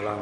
सलाम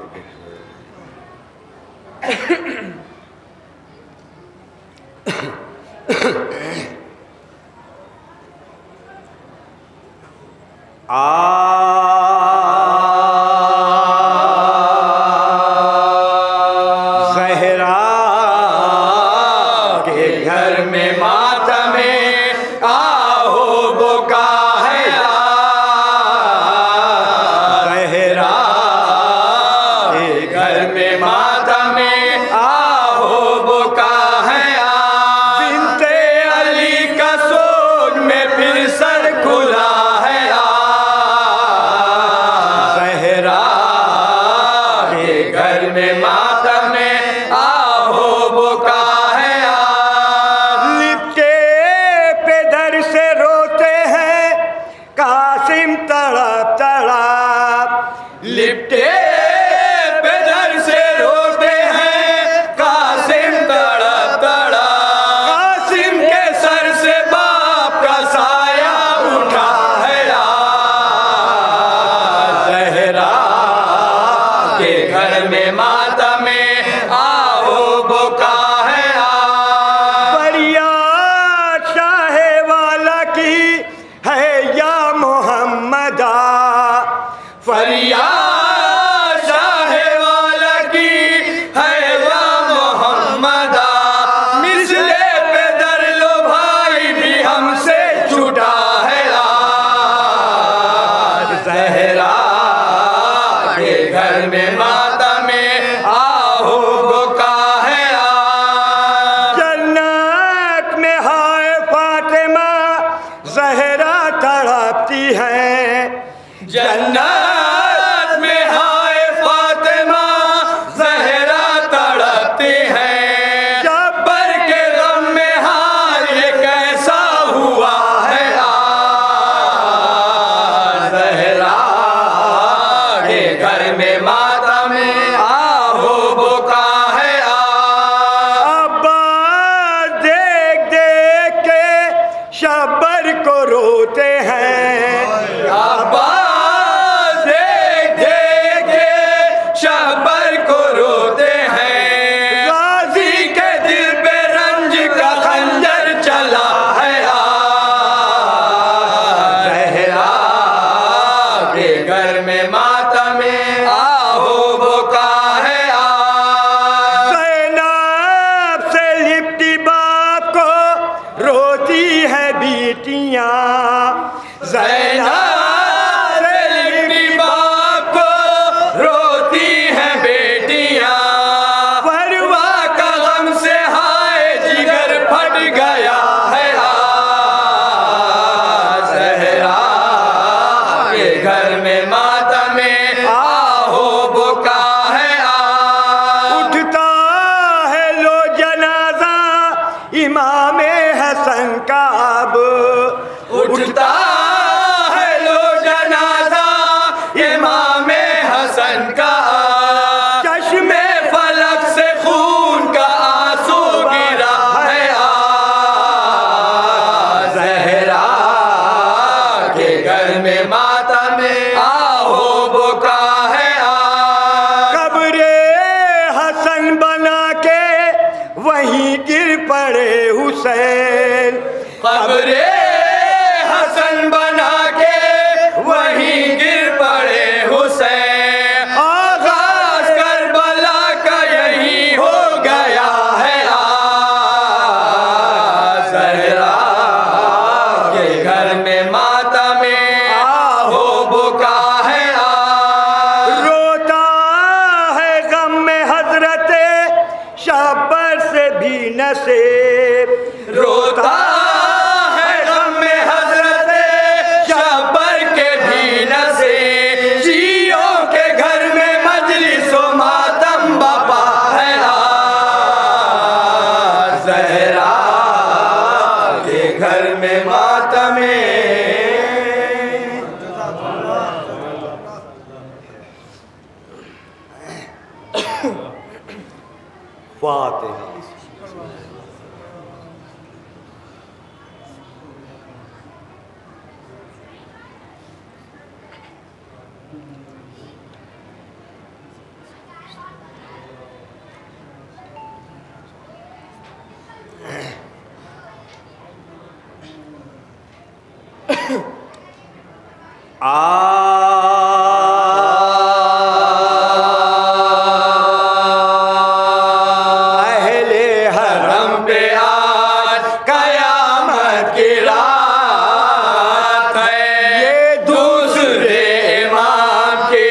आहले हरम पे आज कयामत की रात है, ये दूसरे इमाम की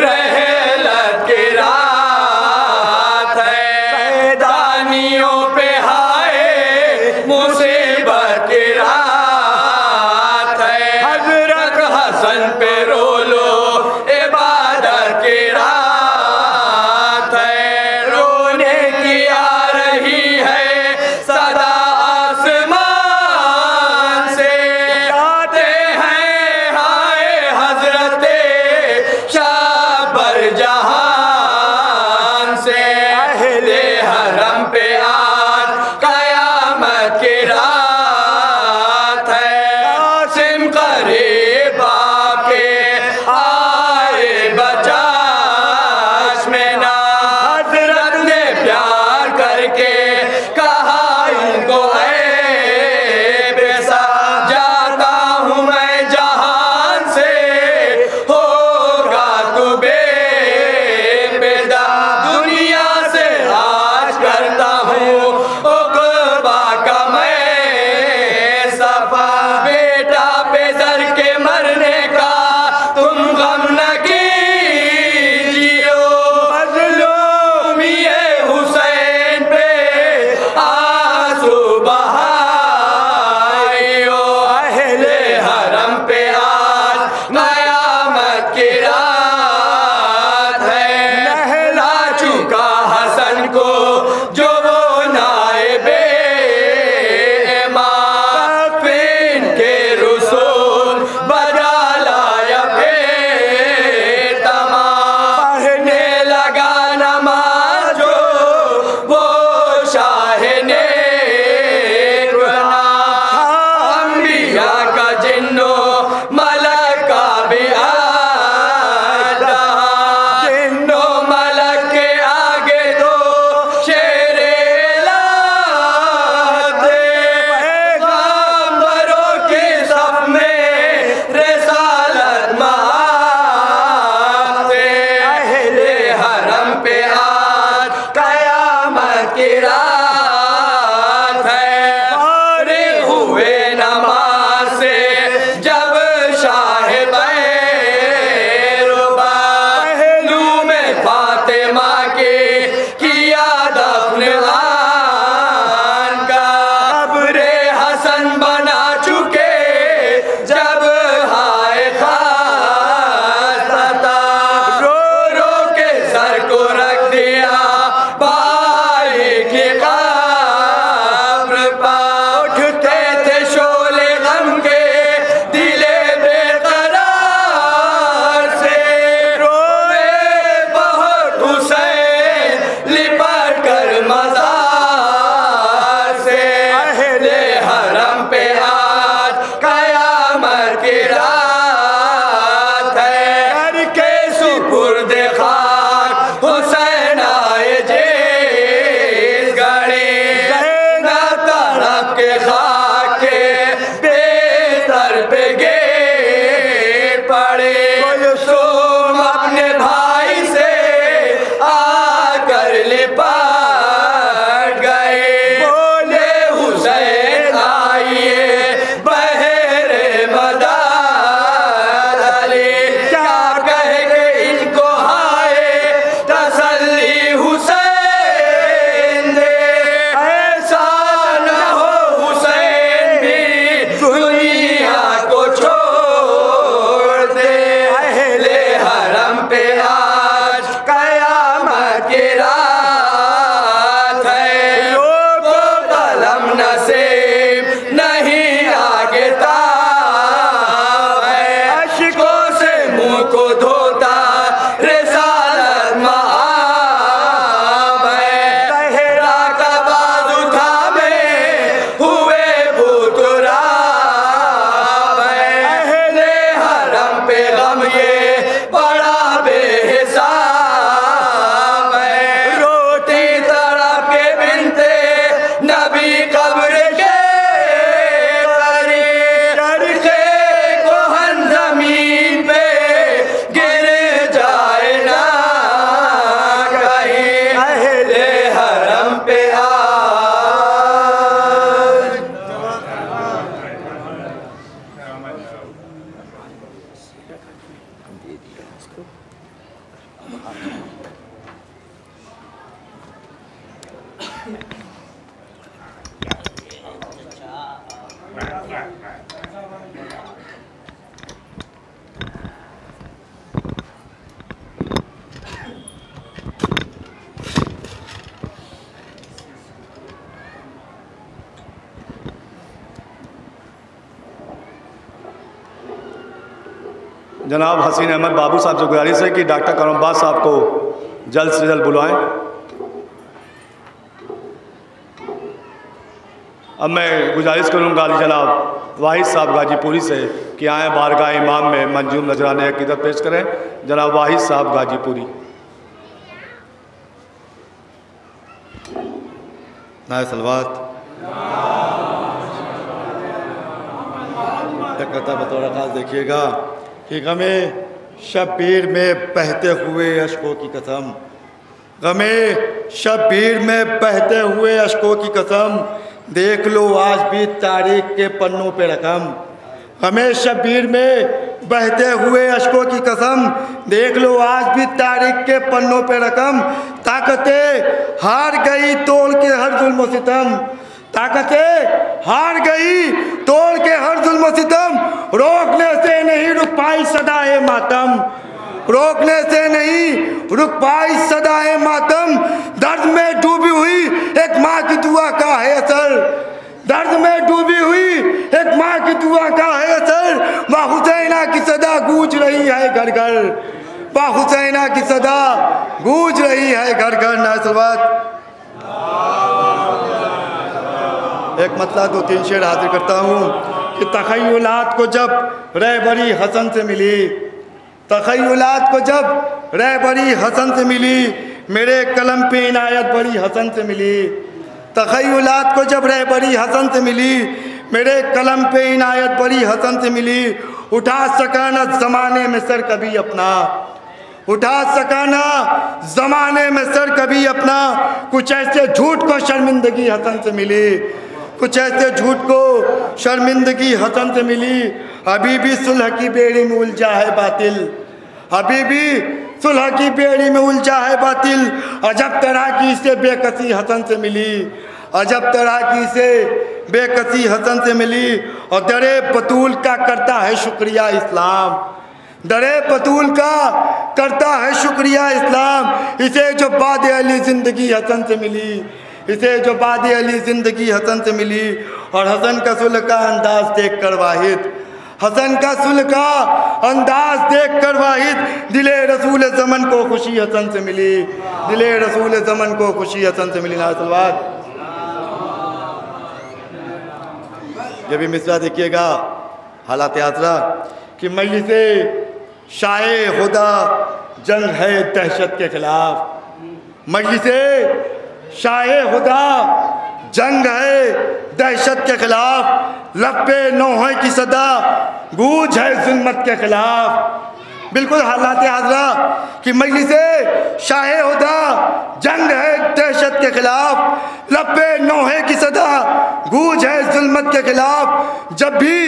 रहलत की रात है। पैदानियों पे हाय मुसीबत की रात है, हजरत हसन पे रो लो इबादत की रात है। रोने की आ रही है सदा आसमान से, गाते हैं हाय हजरते शाह बर जहान से। अहले हरम पे आज कयामत की रात है, कासिम करीब आके आए बचाश में ना। हजरत ने प्यार करके कहा इनको ऐ बेसा, जाता हूँ मैं जहान से होगा तू बेदा। दुनिया से राज करता हूँ उकबा का मैं सफा, बेटा बेदर के मरने का तुम गम न कीजियो। मजलूमिए हुसैन पे आंसू बहाइयो, अहले हरम पे आज कयामत की रात है। नहला चुका हसन को जो वो नायबे इमाम, फिन के रसूल बजा लाया बेतमा। पढ़ने लगा नमाज जो वो शाह ने गुना, अंबिया का जिन्नो मलक का भी आदा। जिन्नो मलक के आगे दो शेरे लाते, पैगंबरों के सब में रिसालत माते। अहले हरम पे आज कयामत की रात है, फारिग हुए नमाज से जब शाह बैरूबा। पहलू में फातिमा के किया दफन आन का, कब्रे हसन बना चुके जब हाय खासता। रो रो के सर को रख दिया भाई के कब्र पर, उठते थे शोले गम के दिले बेकरार से। रोए बहुत हुसैन लिपट कर मजार से। अहले हरम पे आज कयामत की रात है, घर के सुपुर्द खाक हुसैन आए जेल गड़े। ना तड़प के खाके बेतर पे गे पड़े, कुलसुम अपने भाई से आकर लिपट गए। बोले हुसैन आइए बहरे मदार अली, क्या कह के इनको हाय तसल्ली हुसैन दे। ऐसा न हो हुसैन भी दुनिया को छोड़ दे, जनाब हसीन अहमद बाबू साहब से गुजारिश है कि डॉक्टर करमबाज साहब को जल्द से जल्द बुलाएं। अब मैं गुजारिश करूँगा जनाब वाहिद साहब गाजीपुरी से कि आएँ बारगाह इमाम में मंजूम नजराने अक़ीदत पेश करें। जनाब वाहिद साहब गाजीपुरी। नारे सलवात बतौर खास देखिएगा कि गमे शब्बीर में बहते हुए अश्कों की कसम, गमे शब्बीर में बहते हुए अश्कों की कसम, देख लो आज भी तारीख के पन्नों पे रकम। गमे शब्बीर में बहते हुए अश्कों की कसम, देख लो आज भी तारीख के पन्नों पे रकम। ताकतें हार गई तोड़ के हर जुल्म सितम, ताकतें हार गई तोड़ के हर जुल्म सितम, रोकने से नहीं रुक पाई सदाए मातम, रोकने से नहीं रुक पाई सदाए मातम। दर्द में डूबी हुई एक माँ की दुआ का है असर, दर्द में डूबी हुई एक माँ की दुआ का है असर। मां हुसैना की सदा गूंज रही है घर घर, मां हुसैना की सदा गूंज रही है घर घर। एक मतलब दो तीन शेर हाजिर करता हूँ कि तख़य्युलात को जब रहबरी हसन से मिली, तख़य्युलात को जब रहबरी हसन से मिली, मेरे कलम पे इनायत बड़ी हसन से मिली। तख़य्युलात को जब रहबरी हसन से मिली, मेरे कलम पे इनायत बड़ी हसन से मिली। उठा सका न ज़माने में सर कभी अपना, उठा सका न ज़माने में सर कभी अपना, कुछ ऐसे झूठ को शर्मिंदगी हसन से मिली, कुछ ऐसे झूठ को शर्मिंदगी हसन से मिली। अभी भी सुलह की बेड़ी में उलझा है बातिल, अभी भी सुलह की बेड़ी में उलझा है बातिल। अजब तरह की इसे बेकसी हसन से मिली, अजब तरह की इसे बेकसी हसन से मिली। और दरे बतूल का करता है शुक्रिया इस्लाम, दरे बतूल का करता है शुक्रिया इस्लाम। इसे जो बाद अली ज़िंदगी हसन से मिली, इसे जो बाद अली ज़िंदगी हसन से मिली। और हसन का सुलह का अंदाज़ देख कर वाहिद, हसन का सुलह का अंदाज़ देख कर वाहिद, दिले रसूल ज़मन को खुशी हसन से मिली, दिले रसूल ज़मन को खुशी हसन से मिली। जब भी मिसरा देखिएगा हालात यात्रा कि मजलिसे शाए हुदा जंग है दहशत के ख़िलाफ़, मजलिसे शाए हुदा जंग है दहशत के ख़िलाफ़। लब्बे नौहे की सदा गूंज है ज़ुल्मत के ख़िलाफ़। बिल्कुल हालात हाजरा कि मजलिसे शाए हुदा जंग है दहशत के ख़िलाफ़, लब्बे नौहे की सदा गूंज है जुल्मत के खिलाफ। जब भी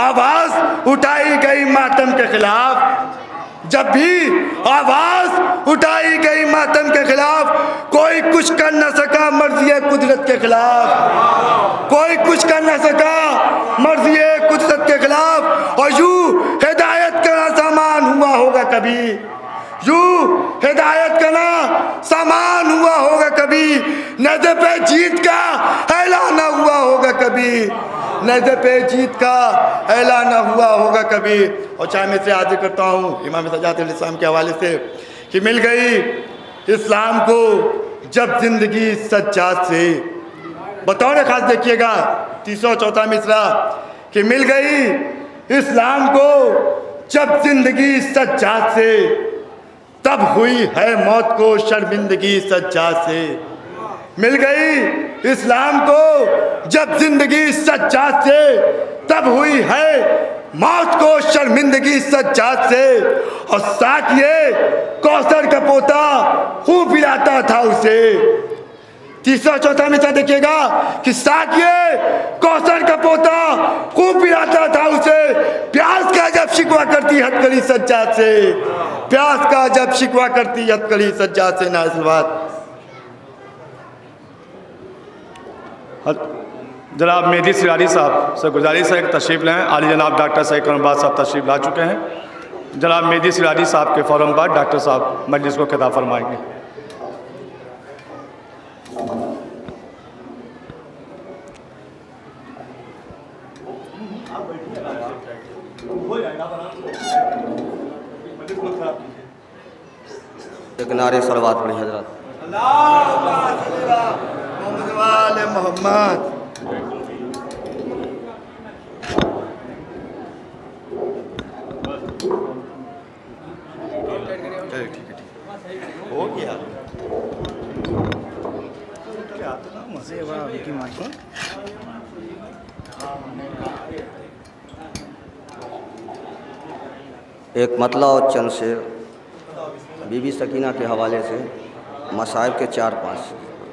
आवाज़ उठाई गई मातम के खिलाफ, जब भी आवाज़ उठाई गई मातम के खिलाफ, कोई कुछ कर न सका मर्ज़ी कुदरत के खिलाफ, कोई कुछ कर न सका मर्ज़ी कुदरत के खिलाफ। और यूँ हिदायत का सामान हुआ होगा कभी, यूँ हिदायत करना सामान हुआ होगा कभी। नज़र पे जीत का ऐलाना हुआ होगा कभी, नज़र पे जीत का ऐलाना हुआ होगा कभी। और चाहे मैं से आदि करता हूँ इमाम सजाद के हवाले से कि मिल गई इस्लाम को जब जिंदगी सज्जाद से। बतौर खास देखिएगा तीसरा चौथा मिसरा कि मिल गई इस्लाम को जब जिंदगी सज्जाद से, तब हुई है मौत को शर्मिंदगी सज्जाद से। मिल गई इस्लाम को जब जिंदगी सज्जाद से, तब हुई है मौत को शर्मिंदगी सज्जाद से। और साथ ये कौसर का पोता खूब पिलाता था उसे, तीसरा चौथा मिसा देखिएगा कि साकिए कौसर का पोता खूब पिलाता था उसे, प्यास का जब शिकवा करती हथकड़ी सज्जा से, प्यास का जब शिकवा करती हथकड़ी सज्जा से। नाज़वात जनाब मेहदी सिराजी साहब से गुजारिश है कि तशरीफ़ लाएँ। आली जनाब डॉक्टर साहेक साहब तशरीफ़ ला चुके हैं। जनाब मेहदी सिराजी साहब के फ़ौरन बाद डॉक्टर साहब मजलिस को खिताब फरमाएंगे। नारे सलवात पढ़ी हजरत आले मोहम्मद। हो गया मजे की माशा। एक मतला और चंद शेर बीबी सकीना के हवाले से मसाइब के 4-5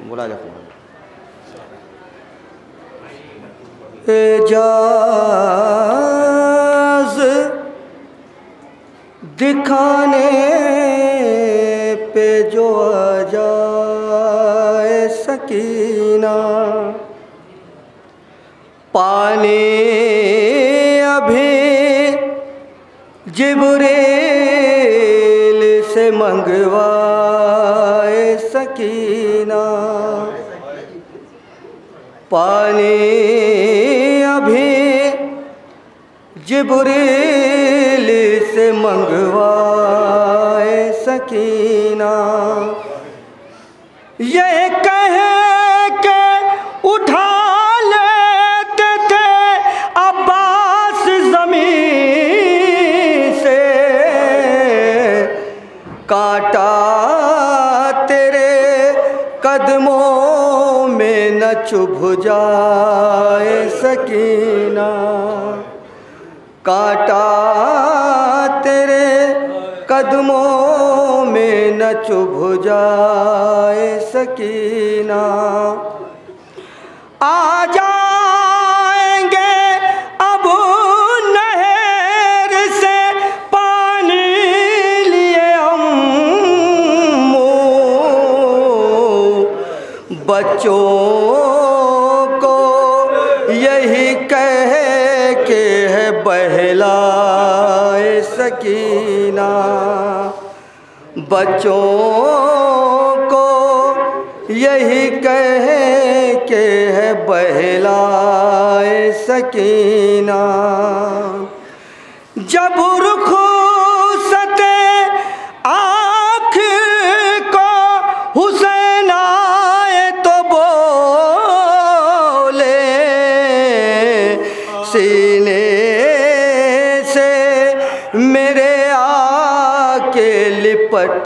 बुला रखूँगा। एजाज दिखाने पे जो आजाए सकीना, पाने अभी जिब्रेल से मंगवाए सकीना, पाने अभी जिब्रेल से मंगवाए सकीना। ये कह के उठा लेते थे अब्बास जमीन, कांटा तेरे कदमों में न चुभ जाए सकीना, कांटा तेरे कदमों में न चुभ जाए सकीना। आ जाएंगे अब बच्चों को यही कह के है बहलाए सकीना, बच्चों को यही कह के है बहलाए सकीना। जब रुख सते आँख को हुसैन पट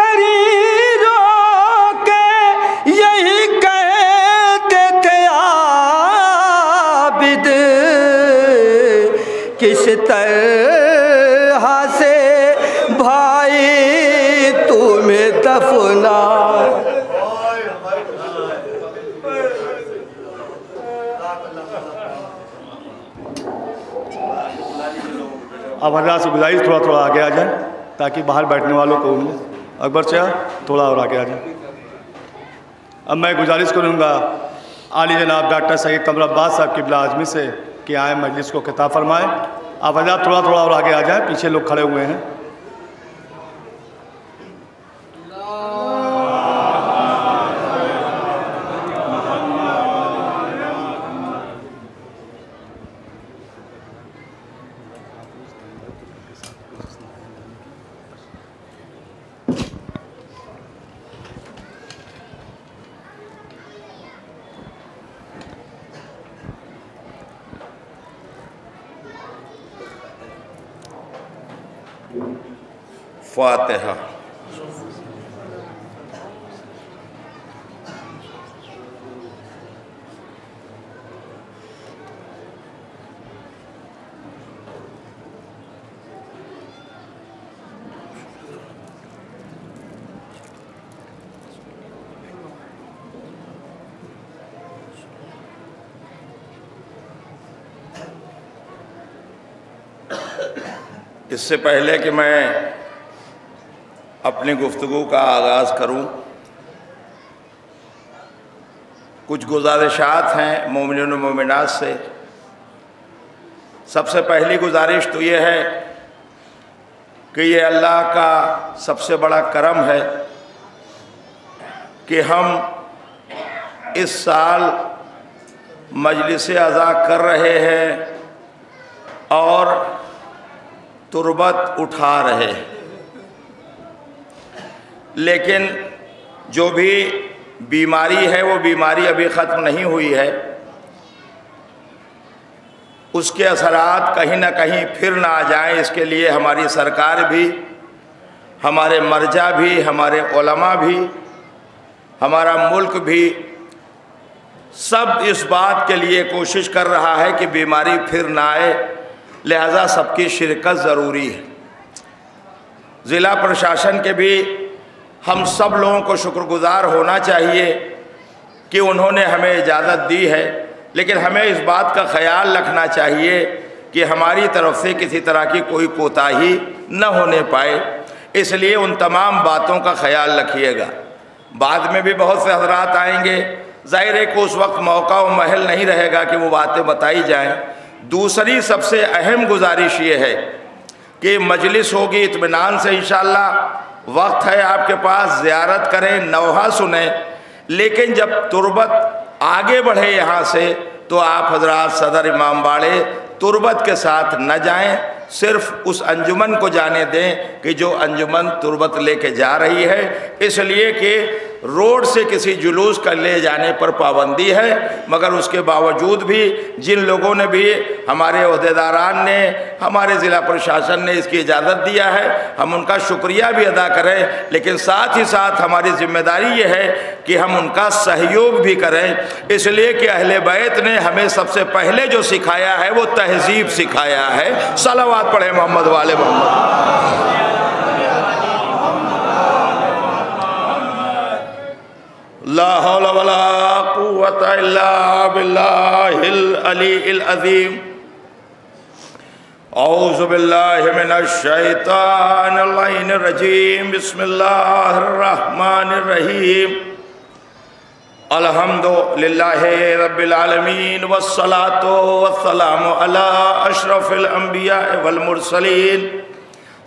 करीरों के यही किस तरह से भाई तुम्हें दफना, अब हजरात से गुजारिश थोड़ा थोड़ा आगे आ जाए ताकि बाहर बैठने वालों को अकबर से थोड़ा और आगे आ जाए। अब मैं गुजारिश करूँगा आली जनाब डॉक्टर सईद तम अब्बास साहब की बिलाजमी से कि आए मजलिस को खिताब फरमाएँ। आप हज़रात थोड़ा थोड़ा और आगे आ जाए, पीछे लोग खड़े हुए हैं। फातिहा। इससे पहले कि मैं अपनी गुफ्तगू का आगाज़ करूं, कुछ गुजारिशात हैं मोमिनों व मोमिनात से। सबसे पहली गुजारिश तो ये है कि ये अल्लाह का सबसे बड़ा करम है कि हम इस साल मजलिसे आजा कर रहे हैं और तुर्बत उठा रहे हैं, लेकिन जो भी बीमारी है वो बीमारी अभी ख़त्म नहीं हुई है। उसके असरात कहीं ना कहीं फिर ना आ जाएं, इसके लिए हमारी सरकार भी, हमारे मर्जा भी, हमारे उलमा भी, हमारा मुल्क भी सब इस बात के लिए कोशिश कर रहा है कि बीमारी फिर ना आए। लिहाजा सबकी शिरकत ज़रूरी है। ज़िला प्रशासन के भी हम सब लोगों को शुक्रगुज़ार होना चाहिए कि उन्होंने हमें इजाज़त दी है, लेकिन हमें इस बात का ख्याल रखना चाहिए कि हमारी तरफ से किसी तरह की कोई कोताही न होने पाए। इसलिए उन तमाम बातों का ख्याल रखिएगा। बाद में भी बहुत से हजरात आएंगे, ज़ाहिर है कि उस वक्त मौका और महल नहीं रहेगा कि वो बातें बताई जाएं। दूसरी सबसे अहम गुजारिश ये है कि मजलिस होगी इत्मीनान से, इंशाअल्लाह वक्त है आपके पास, ज़ियारत करें, नौहा सुनें, लेकिन जब तुर्बत आगे बढ़े यहाँ से तो आप हजरात सदर इमाम वाले तुर्बत के साथ न जाएं, सिर्फ़ उस अंजुमन को जाने दें कि जो अंजुमन तुर्बत लेके जा रही है। इसलिए कि रोड से किसी जुलूस का ले जाने पर पाबंदी है, मगर उसके बावजूद भी जिन लोगों ने भी, हमारे अहदेदारान ने, हमारे ज़िला प्रशासन ने इसकी इजाज़त दिया है, हम उनका शुक्रिया भी अदा करें, लेकिन साथ ही साथ हमारी ज़िम्मेदारी ये है कि हम उनका सहयोग भी करें। इसलिए कि अहले बैत ने हमें सबसे पहले जो सिखाया है वो तहजीब सिखाया है। सलावत पढ़े मोहम्मद वाले मोहम्मद। ला हौला वला कुव्वता इल्ला बिल्लाहिल अलील अज़ीम। औज़ु बिल्लाहि मिनश शैतानिर रजीम। बिस्मिल्लाहिर रहमानिर रहीम। अल्हम्दुलिल्लाहि रब्बिल आलमीन वस्सलातु वस्सलामु अला अशरफिल अंबिया वल मुरसलीन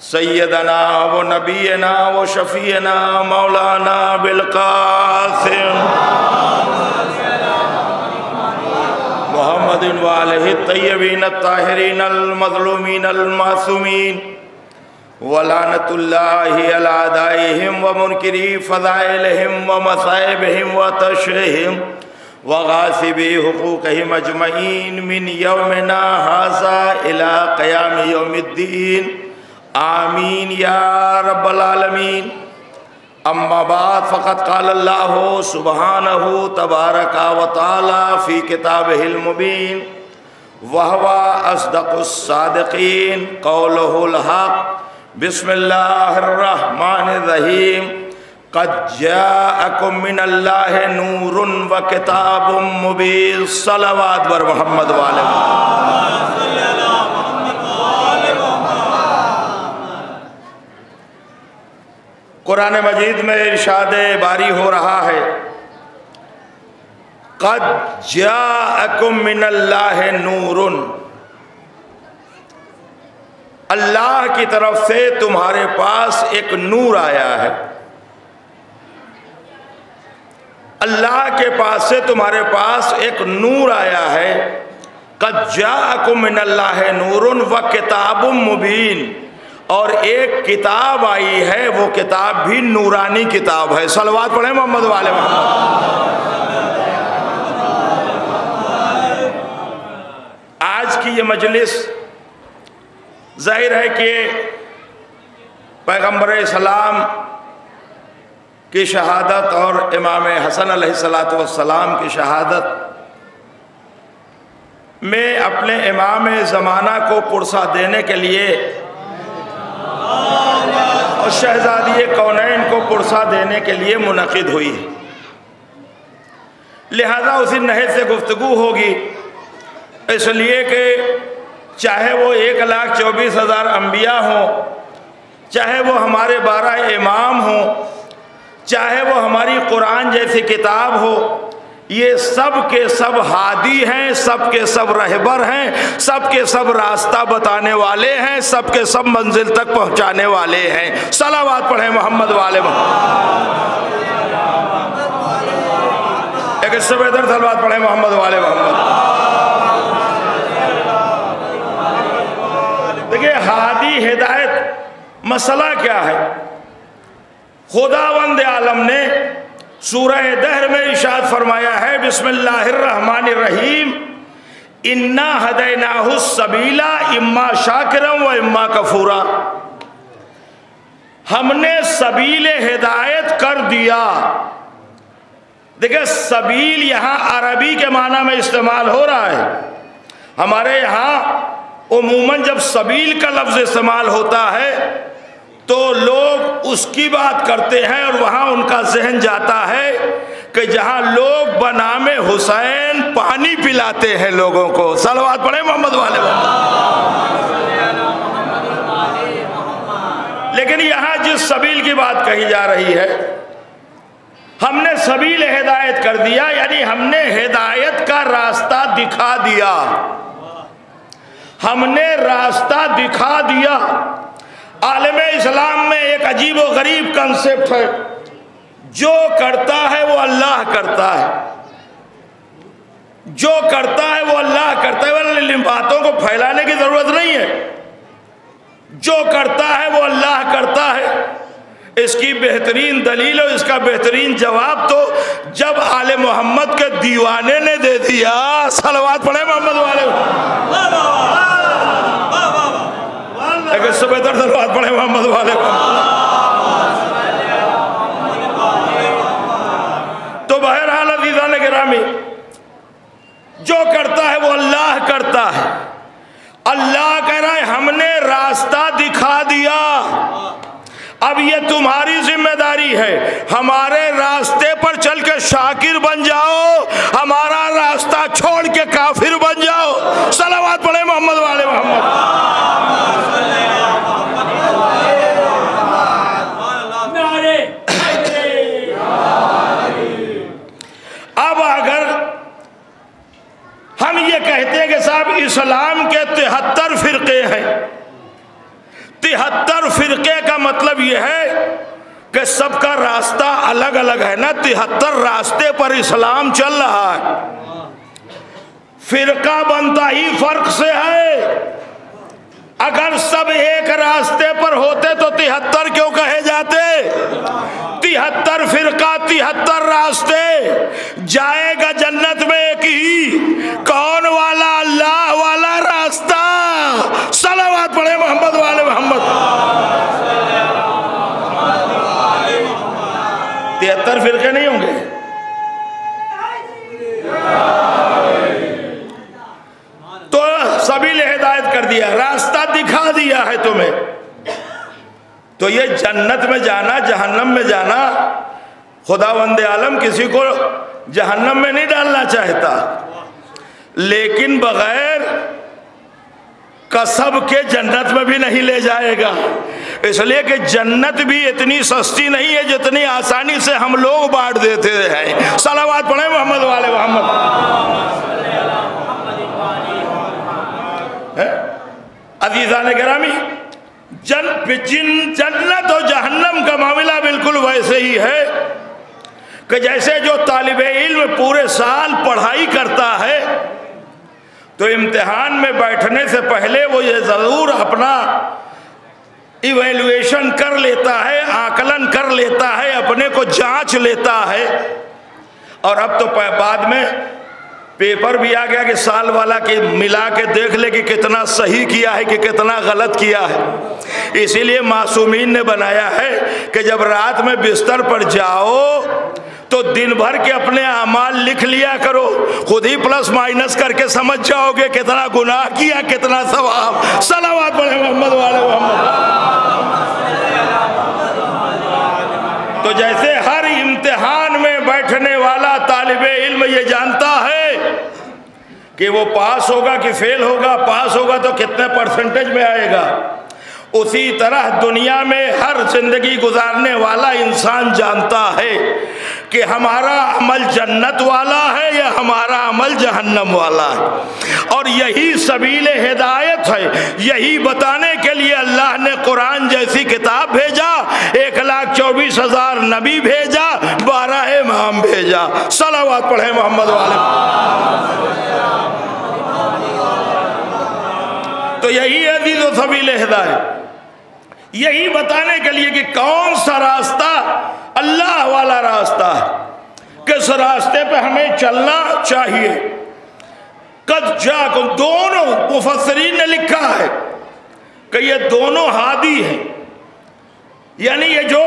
सैयदना व नबीना व शफीना मौलाना बिल कासिम मुहम्मद वाले तय्यबीन ताहरीन मजलूमीन मासूमीन वलानतुल्लाहि अला दाइहिम व मुनकिरी फज़ाइलहिम व मसाइबहिम व तशहिम व गासिबी हुकूकहिम अजमईन मिन यौमिना हाज़ा इला क़ियाम यौमिद्दीन। आमीन या रब्बल आलमीन। अम्मा बाद फ़क़त क़ाल अल्लाहु सुब्हानहु तबारक व तआला फ़ी किताबिहिल मुबीन वहुवा अस्दक़ुस सादिक़ीन क़ौलुहुल हक़। बिस्मिल्लाहिर्रहमानिर्रहीम। क़द जाअकुम मिनल्लाहि नूरुन व किताबुम मुबीन। सलावत बर मोहम्मद वाले कुरान मजीद में इरशाद बारी हो रहा है क़द जाअकुम मिनल्लाहि नूरुन, अल्लाह की तरफ से तुम्हारे पास एक नूर आया है, अल्लाह के पास से तुम्हारे पास एक नूर आया है। क़द जाअकुम मिनल्लाहि नूरुन व किताबुम मुबीन, और एक किताब आई है, वो किताब भी नूरानी किताब है। सलवात पढ़े मोहम्मद वाले मोहम्मद। आज की ये मजलिस जाहिर है कि पैगंबरे इस्लाम की शहादत और इमाम हसन अलैहिस्सलाम की शहादत में अपने इमाम ज़माना को पुरसा देने के लिए और शहज़ादी कौनैन को पुरसा देने के लिए मुनक़िद हुई है। लिहाजा उसी नहज से गुफ्तगू होगी, इसलिए कि चाहे वो 1,24,000 अम्बिया हों, चाहे वो हमारे 12 इमाम हों, चाहे वो हमारी कुरान जैसी किताब हो, ये सब के सब हादी हैं, सब के सब रहबर हैं, सब के सब रास्ता बताने वाले हैं, सब के सब मंजिल तक पहुंचाने वाले हैं। सलावत पढ़े मोहम्मद वाले मोहम्मद। एक इससे बेहतर सलावत पढ़े मोहम्मद वाले मोहम्मद। देखिए हादी हिदायत मसला क्या है। खुदावंद आलम ने सूरह दहर में इशाद फरमाया है, बिस्मिल्लाहिर्रहमानिर्रहीम इन्ना हदैनाहुस सबीला इम्मा शाकिरम व इम्मा कफूरा। हमने सबीले हिदायत कर दिया। देखिए सबील यहाँ अरबी के माना में इस्तेमाल हो रहा है। हमारे यहाँ उमूमन जब सबील का लफ्ज़ इस्तेमाल होता है तो लोग उसकी बात करते हैं और वहाँ उनका जहन जाता है कि जहाँ लोग बनामे हुसैन पानी पिलाते हैं लोगों को। सलावत पढ़े मोहम्मद वाले मोहम्मद। लेकिन यहाँ जिस सबील की बात कही जा रही है, हमने सबील हिदायत कर दिया, यानी हमने हिदायत का रास्ता दिखा दिया, हमने रास्ता दिखा दिया। आलम इस्लाम में एक अजीब व गरीब कंसेप्ट है, जो करता है वो अल्लाह करता है, जो करता है वो अल्लाह करता है। वाली बातों को फैलाने की ज़रूरत नहीं है, जो करता है वो अल्लाह करता है। इसकी बेहतरीन दलील और इसका बेहतरीन जवाब तो जब आले मोहम्मद के दीवाने ने दे दिया। सलावत पढ़े मोहम्मद वाले। इससे बेहतर सलावत पढ़े मोहम्मद वाले। तो बहरहाल अज़ीज़ान गिरामी, जो करता है वो अल्लाह करता है। अल्लाह कह रहा है हमने रास्ता दिखा दिया, अब ये तुम्हारी जिम्मेदारी है, हमारे रास्ते पर चल के शाकिर बन जाओ, हमारा रास्ता छोड़ के काफिर बन जाओ। सलावत पढ़े मोहम्मद वाले मोहम्मद। कहते हैं कि साहब इस्लाम के 73 फिरके हैं। 73 फिरके का मतलब यह है कि सबका रास्ता अलग अलग है ना। 73 रास्ते पर इस्लाम चल रहा है। फिरका बनता ही फर्क से है। अगर सब एक रास्ते पर होते तो 73 क्यों कहे जाते? 73 फिरका, 73 रास्ते। जाएगा जन्नत में एक ही। कौन वाला? अल्लाह वाला रास्ता। सलावत पढ़े मोहम्मद वाले मोहम्मद। 73 फिरके नहीं होंगे। तो सभी ने हिदायत कर दिया, रास्ता दिखा दिया है तुम्हें। तो ये जन्नत में जाना, जहन्नम में जाना, खुदावंदे आलम किसी को जहन्नम में नहीं डालना चाहता, लेकिन बगैर कसब के जन्नत में भी नहीं ले जाएगा, इसलिए कि जन्नत भी इतनी सस्ती नहीं है जितनी आसानी से हम लोग बांट देते हैं। सलावत पढ़े मोहम्मद वाले मोहम्मद। अजीज़ान गिरामी, जन्नत और जहन्नम का मामला बिल्कुल वैसे ही है कि जैसे जो तालिबे इल्म पूरे साल पढ़ाई करता है तो इम्तिहान में बैठने से पहले वो ये ज़रूर अपना इवेल्युएशन कर लेता है, आकलन कर लेता है, अपने को जांच लेता है। और अब तो बाद में पेपर भी आ गया कि साल वाला के मिला के देख ले कि कितना सही किया है कि कितना गलत किया है। इसीलिए मासूमीन ने बनाया है कि जब रात में बिस्तर पर जाओ तो दिन भर के अपने अमाल लिख लिया करो, खुद ही प्लस माइनस करके समझ जाओगे कितना गुनाह किया कितना सवाब। सलावत पढ़े मोहम्मद वाले मोहम्मद। तो जैसे हर इम्तिहान में बैठने वाला तालिबे इल्म ये जानता है कि वो पास होगा कि फेल होगा, पास होगा तो कितने परसेंटेज में आएगा, उसी तरह दुनिया में हर जिंदगी गुजारने वाला इंसान जानता है कि हमारा अमल जन्नत वाला है या हमारा अमल जहन्नम वाला है। और यही सबीले हिदायत है। यही बताने के लिए अल्लाह ने कुरान जैसी किताब भेजा, 1,24,000 नबी भेजा, 12 इमाम भेजा। सलावत पढ़े मोहम्मद वाले। तो यही अजीज और सबीले हिदायत, यही बताने के लिए कि कौन सा रास्ता अल्लाह वाला रास्ता है, किस रास्ते पे हमें चलना चाहिए। कद जा को दोनों मुफस्सरीन ने लिखा है कि ये दोनों हादी हैं, यानी ये जो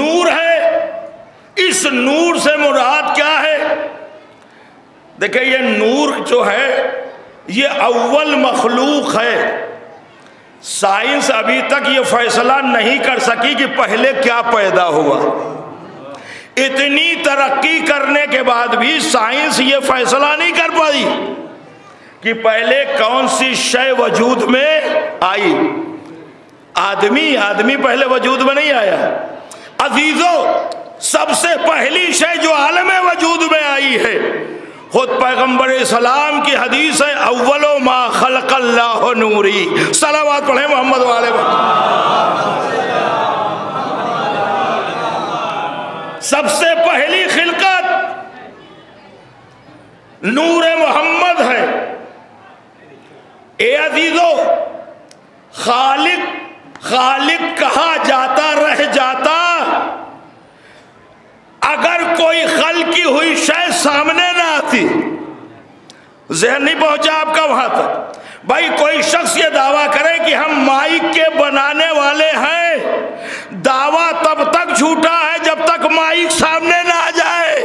नूर है इस नूर से मुराद क्या है। देखिए ये नूर जो है ये अव्वल मखलूक है। साइंस अभी तक ये फैसला नहीं कर सकी कि पहले क्या पैदा हुआ। इतनी तरक्की करने के बाद भी साइंस ये फैसला नहीं कर पाई कि पहले कौन सी शय वजूद में आई। आदमी पहले वजूद में नहीं आया। अजीजों, सबसे पहली शय जो आलम वजूद में आई है खुद पैगंबरे इस्लाम की हदीस है, अव्वलो मा खलकल्लाहु नूरी। सलावत पढ़े मोहम्मद वाले। सबसे पहली खिलकत नूर मोहम्मद है। ए अजीजों, खालिक कहा जाता रह जाता अगर कोई खल्की हुई शय सामने ना आती। जहन नहीं पहुंचा आपका वहां तक। भाई कोई शख्स ये दावा करे कि हम माइक के बनाने वाले हैं, दावा तब तक झूठा है जब तक माइक सामने ना आ जाए।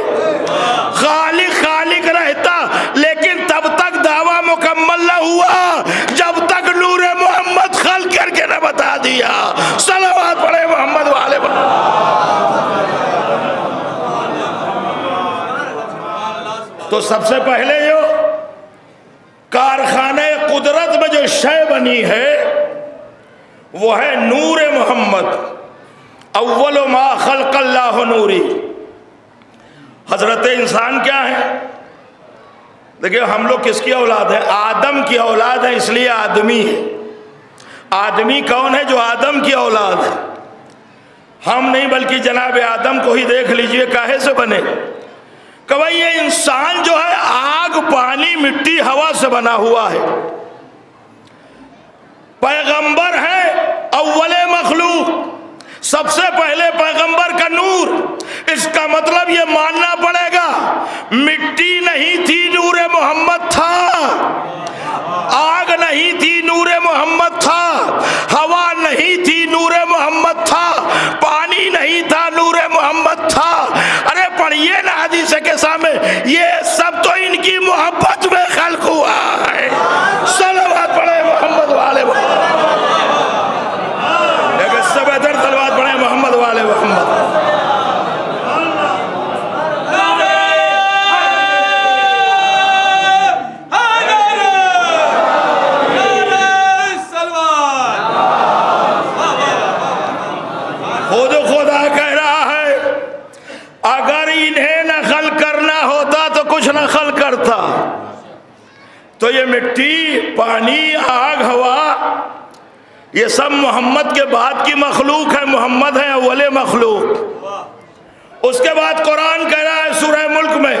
खालिक रहता लेकिन तब तक दावा मुकम्मल ना हुआ जब तक नूरे मोहम्मद खल करके ना बता दिया। सलावत पढ़े मोहम्मद वाले। तो सबसे पहले जो कारखाने कुदरत में जो शय बनी है वो है नूर मोहम्मद, अव्वल मा खलकल्लाहु नूरी। हजरत इंसान क्या है? देखिए हम लोग किसकी औलाद है? आदम की औलाद है, इसलिए आदमी है। आदमी कौन है? जो आदम की औलाद है। हम नहीं बल्कि जनाब आदम को ही देख लीजिए काहे से बने। भाई ये इंसान जो है आग पानी मिट्टी हवा से बना हुआ है। पैगंबर है अव्वले मखलूक, सबसे पहले पैगंबर का नूर। इसका मतलब ये मानना पड़ेगा मिट्टी नहीं थी, नूरे मोहम्मद था। आग नहीं थी, नूरे मोहम्मद था। हवा नहीं थी, नूरे मोहम्मद था। पानी नहीं था, नूरे मोहम्मद था। अरे पढ़िए ना हदीस के सामने, ये सब तो इनकी मोहब्बत में खल्क हुआ है। सलावत पढ़े मोहम्मद वाले। सब इधर सलावत पढ़े मोहम्मद वाले मोहम्मद। ये मिट्टी, पानी, आग, हवा, ये सब मोहम्मद के बाद की मखलूक है। मोहम्मद है अव्वल मखलूक। उसके बाद कुरान कह रहा है सूरह मुल्क में,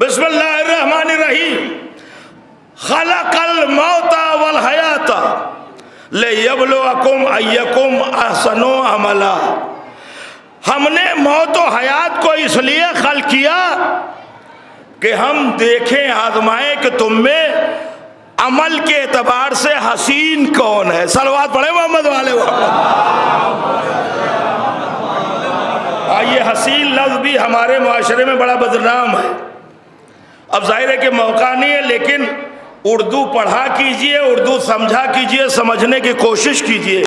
बिस्मिल्लाहिर्रहमानिर्रहीम, खलकल मौता वल हयाता लियब्लुवकुम अय्युकुम अहसनु अमला। हमने मौत और हयात को इसलिए खल्क़ किया कि हम देखें, आजमाएं कि तुम में अमल के एतबार से हसीन कौन है। सलवात पढ़े मोहम्मद वाले। ये हसीन लफ्ज़ भी हमारे माशरे में बड़ा बदनाम है। अब जाहिर है कि मौका नहीं है, लेकिन उर्दू पढ़ा कीजिए, उर्दू समझा कीजिए, समझने की कोशिश कीजिए।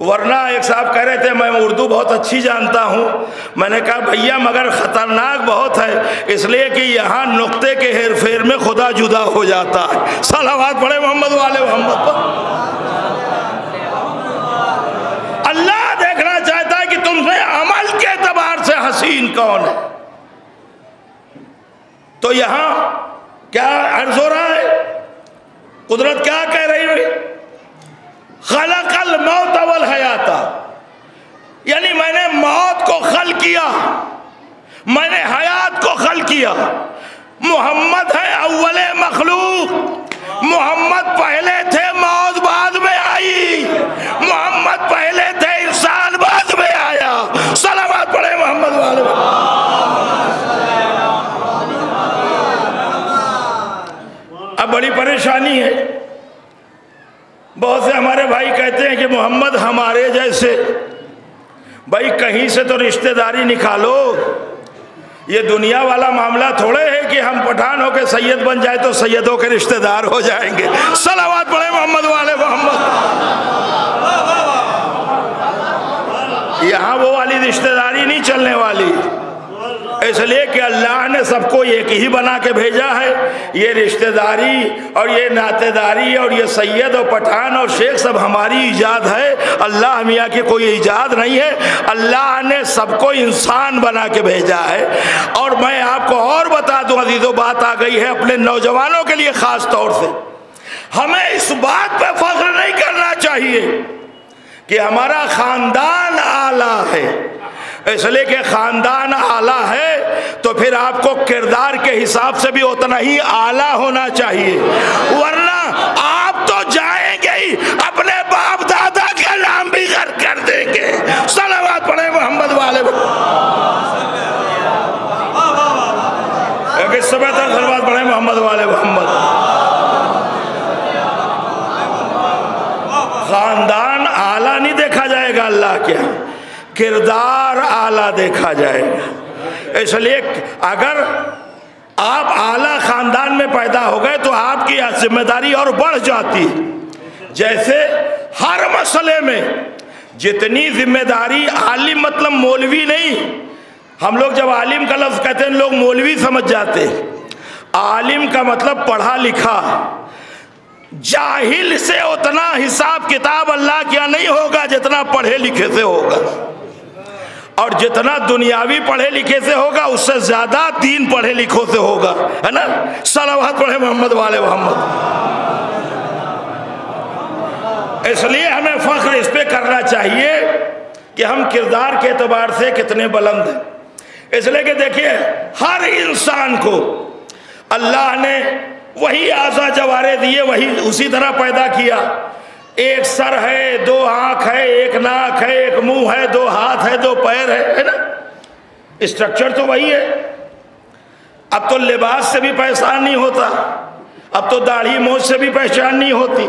वरना एक साहब कह रहे थे मैं उर्दू बहुत अच्छी जानता हूँ। मैंने कहा भैया मगर ख़तरनाक बहुत है, इसलिए कि यहाँ नुक्ते के हेर फेर में खुदा जुदा हो जाता है। सलावत पढ़े मोहम्मद वाले मोहम्मद पर। अल्लाह देखना चाहता है कि तुमसे अमल के एतबार से हसीन कौन है। तो यहाँ क्या अर्ज हो रहा है, कुदरत क्या कह रही है, खलकल मौत वल हयाता, यानी मैंने मौत को खल्क़ किया, मैंने हयात को खल्क़ किया। मोहम्मद है अव्वले मखलूक। मोहम्मद पहले थे, मौत बाद में आई। मोहम्मद पहले थे, इंसान बाद में आया। सलावत पढ़े मोहम्मद वाले। अब बड़ी परेशानी है, बहुत से हमारे भाई कहते हैं कि मोहम्मद हमारे जैसे। भाई कहीं से तो रिश्तेदारी निकालो। ये दुनिया वाला मामला थोड़े है कि हम पठान होकर सैयद बन जाए तो सैयदों के रिश्तेदार हो जाएंगे। सलावत पढ़े मोहम्मद वाले मोहम्मद। यहाँ वो वाली रिश्तेदारी नहीं चलने वाली, इसलिए कि अल्लाह ने सबको एक ही बना के भेजा है। ये रिश्तेदारी और ये नातेदारी और ये सैयद और पठान और शेख सब हमारी ईजाद है। अल्लाह मियाँ की कोई ईजाद नहीं है। अल्लाह ने सबको इंसान बना के भेजा है। और मैं आपको और बता दूँ अजीज़ों, बात आ गई है अपने नौजवानों के लिए ख़ास तौर से। हमें इस बात पर फख्र नहीं करना चाहिए कि हमारा ख़ानदान आला है। इसलिए कि ख़ानदान आला है तो फिर आपको किरदार के हिसाब से भी उतना ही आला होना चाहिए, वरना आप तो जाएंगे ही, अपने बाप दादा का नाम भी घर कर देंगे। सलावत पढ़े मोहम्मद वाले। सलावत पढ़े मोहम्मद वाले मोहम्मद। ख़ानदान आला नहीं देखा जाएगा अल्लाह के, किरदार आला देखा जाएगा। इसलिए अगर आप आला ख़ानदान में पैदा हो गए तो आपकी जिम्मेदारी और बढ़ जाती है। जैसे हर मसले में जितनी जिम्मेदारी, आलिम मतलब मौलवी नहीं, हम लोग जब आलिम का लफ्ज़ कहते हैं लोग मौलवी समझ जाते हैं। आलिम का मतलब पढ़ा लिखा। जाहिल से उतना हिसाब किताब अल्लाह क्या नहीं होगा जितना पढ़े लिखे से होगा, और जितना दुनियावी पढ़े लिखे से होगा उससे ज्यादा दीन पढ़े लिखों से होगा, है ना। सलावत पढ़े मोहम्मद वाले मोहम्मद। इसलिए हमें फख्र इस पे करना चाहिए कि हम किरदार के एतबार से कितने बुलंद हैं। इसलिए कि देखिए हर इंसान को अल्लाह ने वही आज़ा जवारे दिए, वही उसी तरह पैदा किया। एक सर है, दो आँख है, एक नाक है, एक मुंह है, दो हाथ है, दो पैर है, है ना। स्ट्रक्चर तो वही है। अब तो लिबास से भी पहचान नहीं होता, अब तो दाढ़ी मूंछ से भी पहचान नहीं होती,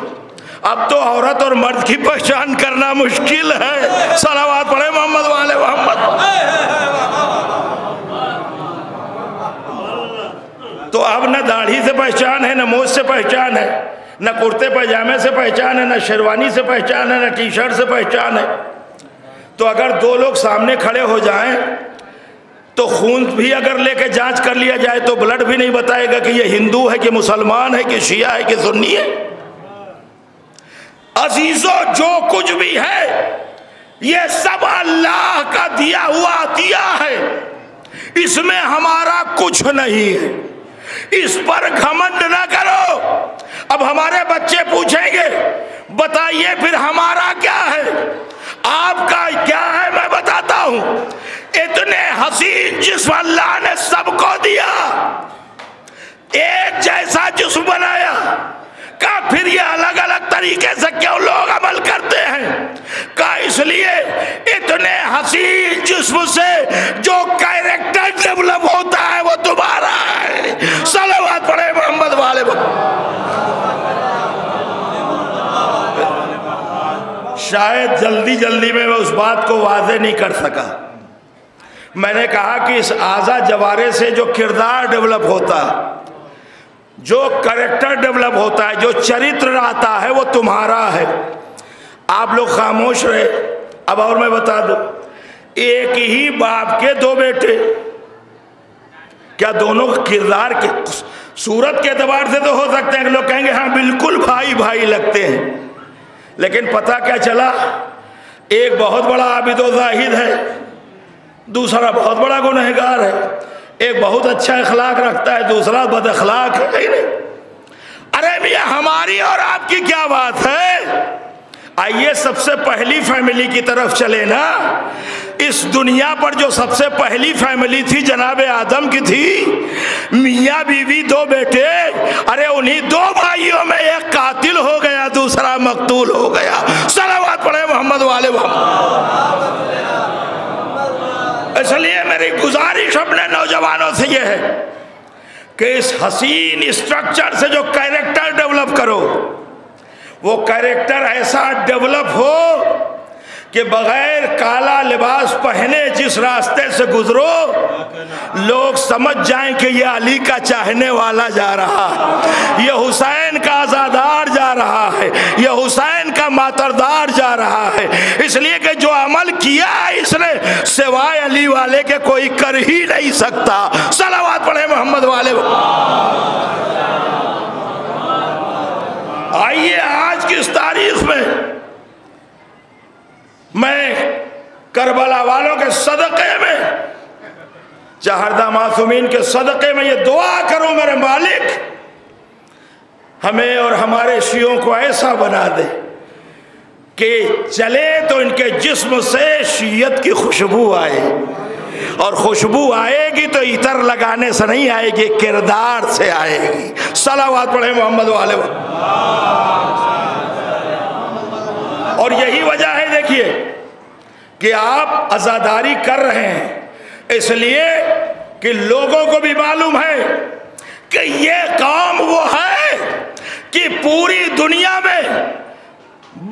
अब तो औरत और मर्द की पहचान करना मुश्किल है। सलावत पढ़े मोहम्मद वाले मोहम्मद। तो अब न दाढ़ी से पहचान है, न मूंछ से पहचान है, न कुर्ते पैजामे से पहचान है, न शेरवानी से पहचान है, न टी शर्ट से पहचान है। तो अगर दो लोग सामने खड़े हो जाएं तो खून भी अगर लेके जांच कर लिया जाए तो ब्लड भी नहीं बताएगा कि ये हिंदू है कि मुसलमान है कि शिया है कि सुन्नी है। अजीजों, जो कुछ भी है ये सब अल्लाह का दिया हुआ दिया है, इसमें हमारा कुछ नहीं है। इस पर घमंड ना करो। अब हमारे बच्चे पूछेंगे बताइए फिर हमारा क्या है, आपका क्या है, मैं बताता हूं। इतने हसीन जिस्म अल्लाह ने सबको दिया, एक जैसा जिस्म बनाया का फिर ये अलग अलग तरीके से क्यों लोग अमल करते हैं का, इसलिए इतने हसीन जिस्म से जो कैरेक्टर डेवलप होता है वो तुम्हारा है। सलावत पढ़े मोहम्मद वाले शायद जल्दी जल्दी में मैं उस बात को वाजे नहीं कर सका। मैंने कहा कि इस आज़ा जवारे से जो किरदार डेवलप होता है, जो करैक्टर डेवलप होता है, जो चरित्र आता है वो तुम्हारा है। आप लोग खामोश रहे। अब और मैं बता दूं, एक ही बाप के दो बेटे, क्या दोनों किरदार के सूरत के एतबार से तो हो सकते हैं, लोग कहेंगे हाँ बिल्कुल भाई भाई लगते हैं, लेकिन पता क्या चला, एक बहुत बड़ा आबिदो जाहिद है, दूसरा बहुत बड़ा गुनहगार है। एक बहुत अच्छा अखलाक रखता है, दूसरा बद अखलाक है। अरे भैया हमारी और आपकी क्या बात है, आइए सबसे पहली फैमिली की तरफ चले ना। इस दुनिया पर जो सबसे पहली फैमिली थी जनाबे आदम की थी, मियाँ बीवी दो बेटे, अरे उन्हीं दो भाइयों में एक कातिल हो गया, दूसरा मकतूल हो गया। सलावत पढ़े मोहम्मद वाले। इसलिए मेरी गुजारिश अपने नौजवानों से यह है कि इस हसीन स्ट्रक्चर से जो कैरेक्टर डेवलप करो, वो कैरेक्टर ऐसा डेवलप हो कि बगैर काला लिबास पहने जिस रास्ते से गुजरो लोग समझ जाएं कि यह अली का चाहने वाला जा रहा है, यह हुसैन का आज़ादार जा रहा है, यह हुसैन का मातरदार जा रहा है। इसलिए कि जो अमल किया है इसने सिवाय अली वाले के कोई कर ही नहीं सकता। सलावत पढ़े मोहम्मद वाले। आइए आज की इस तारीख में मैं करबला वालों के सदक़े में, जहरदा मासूमीन के सदक़े में ये दुआ करो मेरे मालिक हमें और हमारे शियों को ऐसा बना दे कि चले तो इनके जिस्म से शियत की खुशबू आए, और खुशबू आएगी तो इतर लगाने से नहीं आएगी, किरदार से आएगी। सलावत पढ़े मोहम्मद वाले। और यही वजह है देखिए कि आप आज़ादारी कर रहे हैं इसलिए कि लोगों को भी मालूम है कि ये काम वो है कि पूरी दुनिया में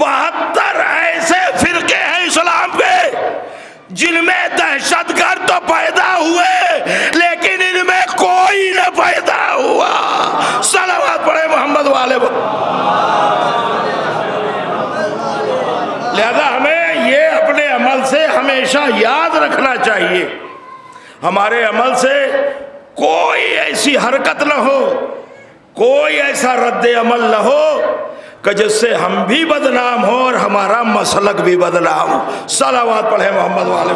72 ऐसे फिरके हैं इस्लाम के जिनमें दहशतगर्द तो पैदा हुए लेकिन इनमें कोई न पैदा हुआ। सलावत पढ़े मोहम्मद वाले। लिहाजा हमें ये अपने अमल से हमेशा याद रखना चाहिए, हमारे अमल से कोई ऐसी हरकत न हो, कोई ऐसा रद्द अमल न हो कि जिससे हम भी बदनाम हो और हमारा मसलक भी बदनाम हो। सलावत पढ़े मोहम्मद वाले।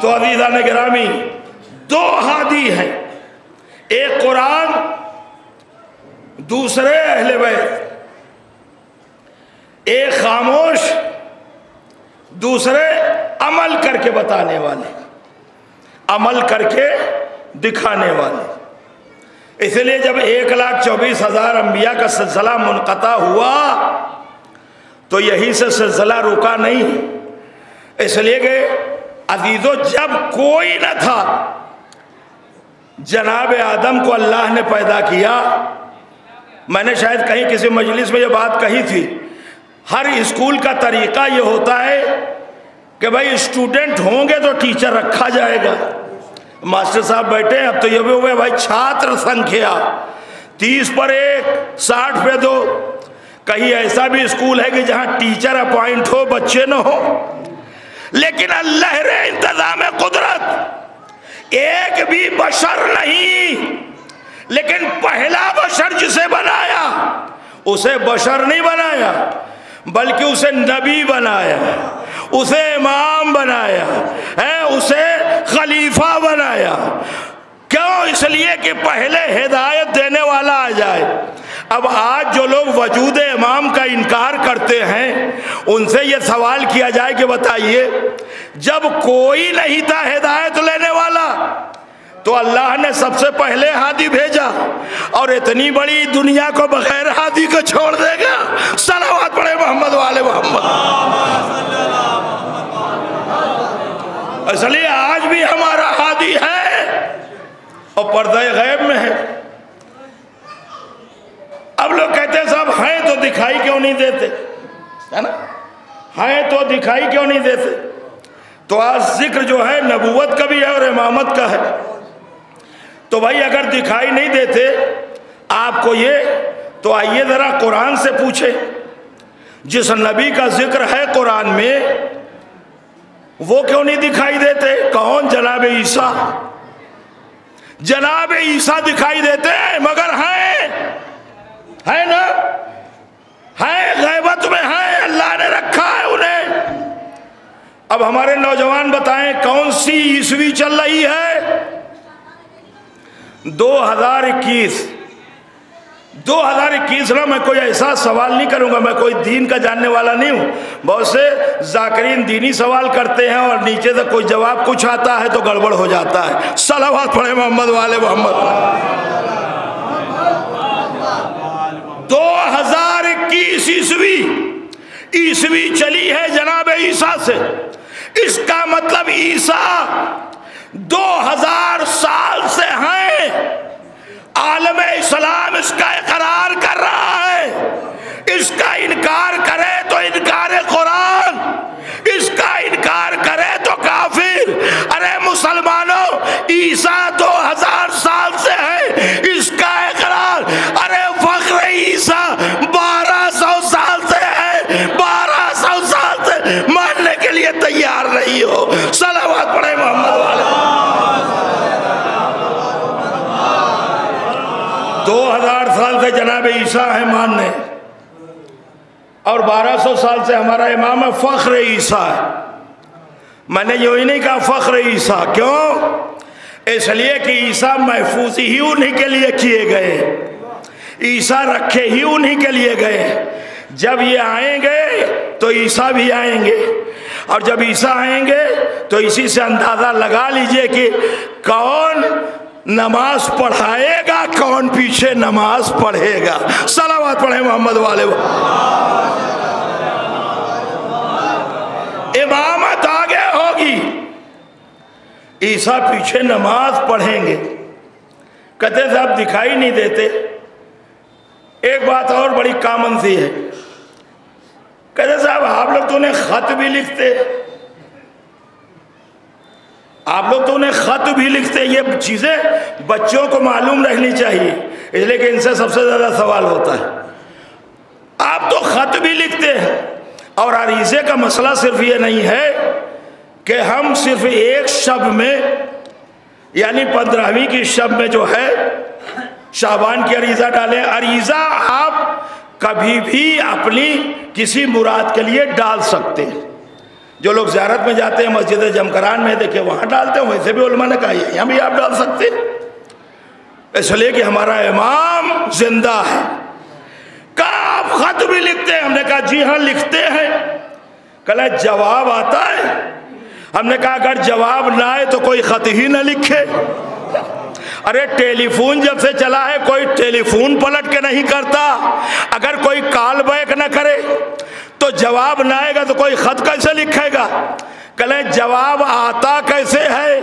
तो अज़ीज़ान गिरामी, दो हादी हैं, एक कुरान, दूसरे अहले बैत। एक खामोश, दूसरे अमल करके बताने वाले, अमल करके दिखाने वाले। इसलिए जब 1,24,000 अम्बिया का सिलसिला मुनक़ता हुआ तो यहीं से सिलसिला रुका नहीं, इसलिए कि अजीज़ों जब कोई न था जनाब आदम को अल्लाह ने पैदा किया। मैंने शायद कहीं किसी मजलिस में ये बात कही थी, हर स्कूल का तरीक़ा ये होता है कि भाई स्टूडेंट होंगे तो टीचर रखा जाएगा। मास्टर साहब बैठे हैं, अब तो ये भी हुए भाई छात्र संख्या 30 पर 1, 60 पे 2। कहीं ऐसा भी स्कूल है कि जहाँ टीचर अपॉइंट हो, बच्चे न हो। लेकिन अल्लाह रे इंतज़ाम कुदरत, एक भी बशर नहीं, लेकिन पहला बशर जिसे बनाया उसे बशर नहीं बनाया बल्कि उसे नबी बनाया, उसे इमाम बनाया है, उसे खलीफा बनाया। क्यों? क्यों? इसलिए कि पहले हिदायत देने वाला आ जाए। अब आज जो लोग वजूद इमाम का इनकार करते हैं उनसे ये सवाल किया जाए कि बताइए जब कोई नहीं था हिदायत लेने वाला तो अल्लाह ने सबसे पहले हादी भेजा, और इतनी बड़ी दुनिया को बगैर हादी को छोड़ देगा? सलावत पढ़े मोहम्मद वाले मोहम्मद। इसलिए आज भी हमारा हादी है और पर्दा गैब में है। अब लोग कहते हैं साहब हैं तो दिखाई क्यों नहीं देते, है ना? हैं तो दिखाई क्यों नहीं देते? तो आज जिक्र जो है नबूवत का भी है और इमामत का है। तो भाई अगर दिखाई नहीं देते आपको ये, तो आइए ज़रा कुरान से पूछे। जिस नबी का जिक्र है कुरान में वो क्यों नहीं दिखाई देते? कौन? जनाबे ईसा। जनाबे ईसा दिखाई देते हैं मगर है ना, है गैबत में, है अल्लाह ने रखा है उन्हें। अब हमारे नौजवान बताएं कौन सी ईस्वी चल रही है? 2021 ना, मैं कोई ऐसा सवाल नहीं करूंगा, मैं कोई दीन का जानने वाला नहीं हूँ। बहुत से जाकिरीन दीनी सवाल करते हैं और नीचे से कोई जवाब कुछ आता है तो गड़बड़ हो जाता है। सलावत पढ़े मोहम्मद वाले मोहम्मद। 2021 ईस्वी चली है जनाब ईसा से। इसका मतलब ईसा 2000 साल से हैं। आलम इस्लाम इसका इकरार कर रहा है। इसका इनकार करे तो इनकार कुरान, इसका इनकार करे तो काफिर। अरे मुसलमानों, ईसा 2000 साल से है, इसका इकरार। अरे फख्र ईसा 1200 साल से है, 1200 साल से। मानने के लिए तैयार नहीं हो। सलावत पढ़े मोहम्मद वाले। 2000 साल से जनाब ईसा है मानने, और 1200 साल से हमारा इमाम है फख्र ईसा है। मैंने यू ही नहीं कहा फख्र ईसा, क्यों? इसलिए कि ईसा महफूज ही उन्हीं के लिए किए गए, ईसा रखे ही उन्हीं के लिए गए। जब ये आएंगे तो ईसा भी आएंगे, और जब ईसा आएंगे तो इसी से अंदाज़ा लगा लीजिए कि कौन नमाज पढ़ाएगा, कौन पीछे नमाज पढ़ेगा। सलावत पढ़े मोहम्मद वाले। इमामत आगे होगी, ईसा पीछे नमाज पढ़ेंगे। कहते साहब दिखाई नहीं देते। एक बात और बड़ी कामन सी है, कहते साहब आप लोग तो उन्हें खत भी लिखते। ये चीज़ें बच्चों को मालूम रहनी चाहिए, इसलिए कि इनसे सबसे ज़्यादा सवाल होता है। आप तो ख़त भी लिखते हैं, और अरीज़े का मसला सिर्फ ये नहीं है कि हम सिर्फ एक शब में, यानी 15वीं की शब में जो है शाबान की अरीज़ा डालें। अरीज़ा आप कभी भी अपनी किसी मुराद के लिए डाल सकते हैं। जो लोग ज़ियारत में जाते हैं मस्जिद जमकरान में, देखिए वहाँ डालते हैं, वैसे भी उलमा ने कहा यहाँ भी आप डाल सकते हैं। इसलिए कि हमारा इमाम जिंदा है। कहा आप ख़त भी लिखते हैं? हमने कहा जी हाँ लिखते हैं। कला जवाब आता है? हमने कहा अगर जवाब ना आए तो कोई ख़त ही ना लिखे। अरे टेलीफोन जब से चला है कोई टेलीफोन पलट के नहीं करता। अगर कोई कॉल बैक ना करे तो जवाब ना आएगा तो कोई खत कैसे लिखेगा? कले जवाब आता कैसे है?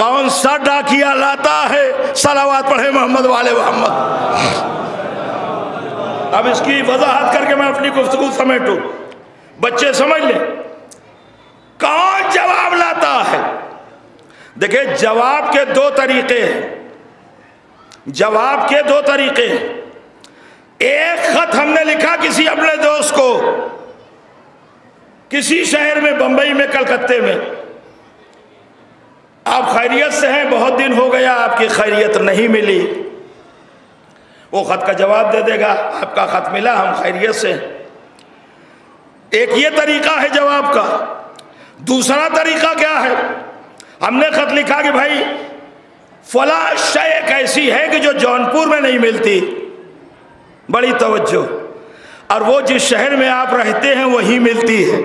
कौन सा डाकिया लाता है? सलावत पढ़े मोहम्मद वाले मोहम्मद। अब इसकी वजाहत करके मैं अपनी गुफ्तगू समेटूं, बच्चे समझ लें। कौन जवाब लाता है? देखिए जवाब के दो तरीके हैं, एक खत हमने लिखा किसी अपने दोस्त को, किसी शहर में, बंबई में, कलकत्ते में, आप खैरियत से हैं, बहुत दिन हो गया, आपकी खैरियत नहीं मिली। वो खत का जवाब दे देगा, आपका खत मिला, हम खैरियत से हैं। एक ये तरीका है जवाब का। दूसरा तरीका क्या है? हमने खत लिखा कि भाई फला शय ऐसी है कि जो जौनपुर में नहीं मिलती, बड़ी तवज्जो, और वो जिस शहर में आप रहते हैं वहीं मिलती है,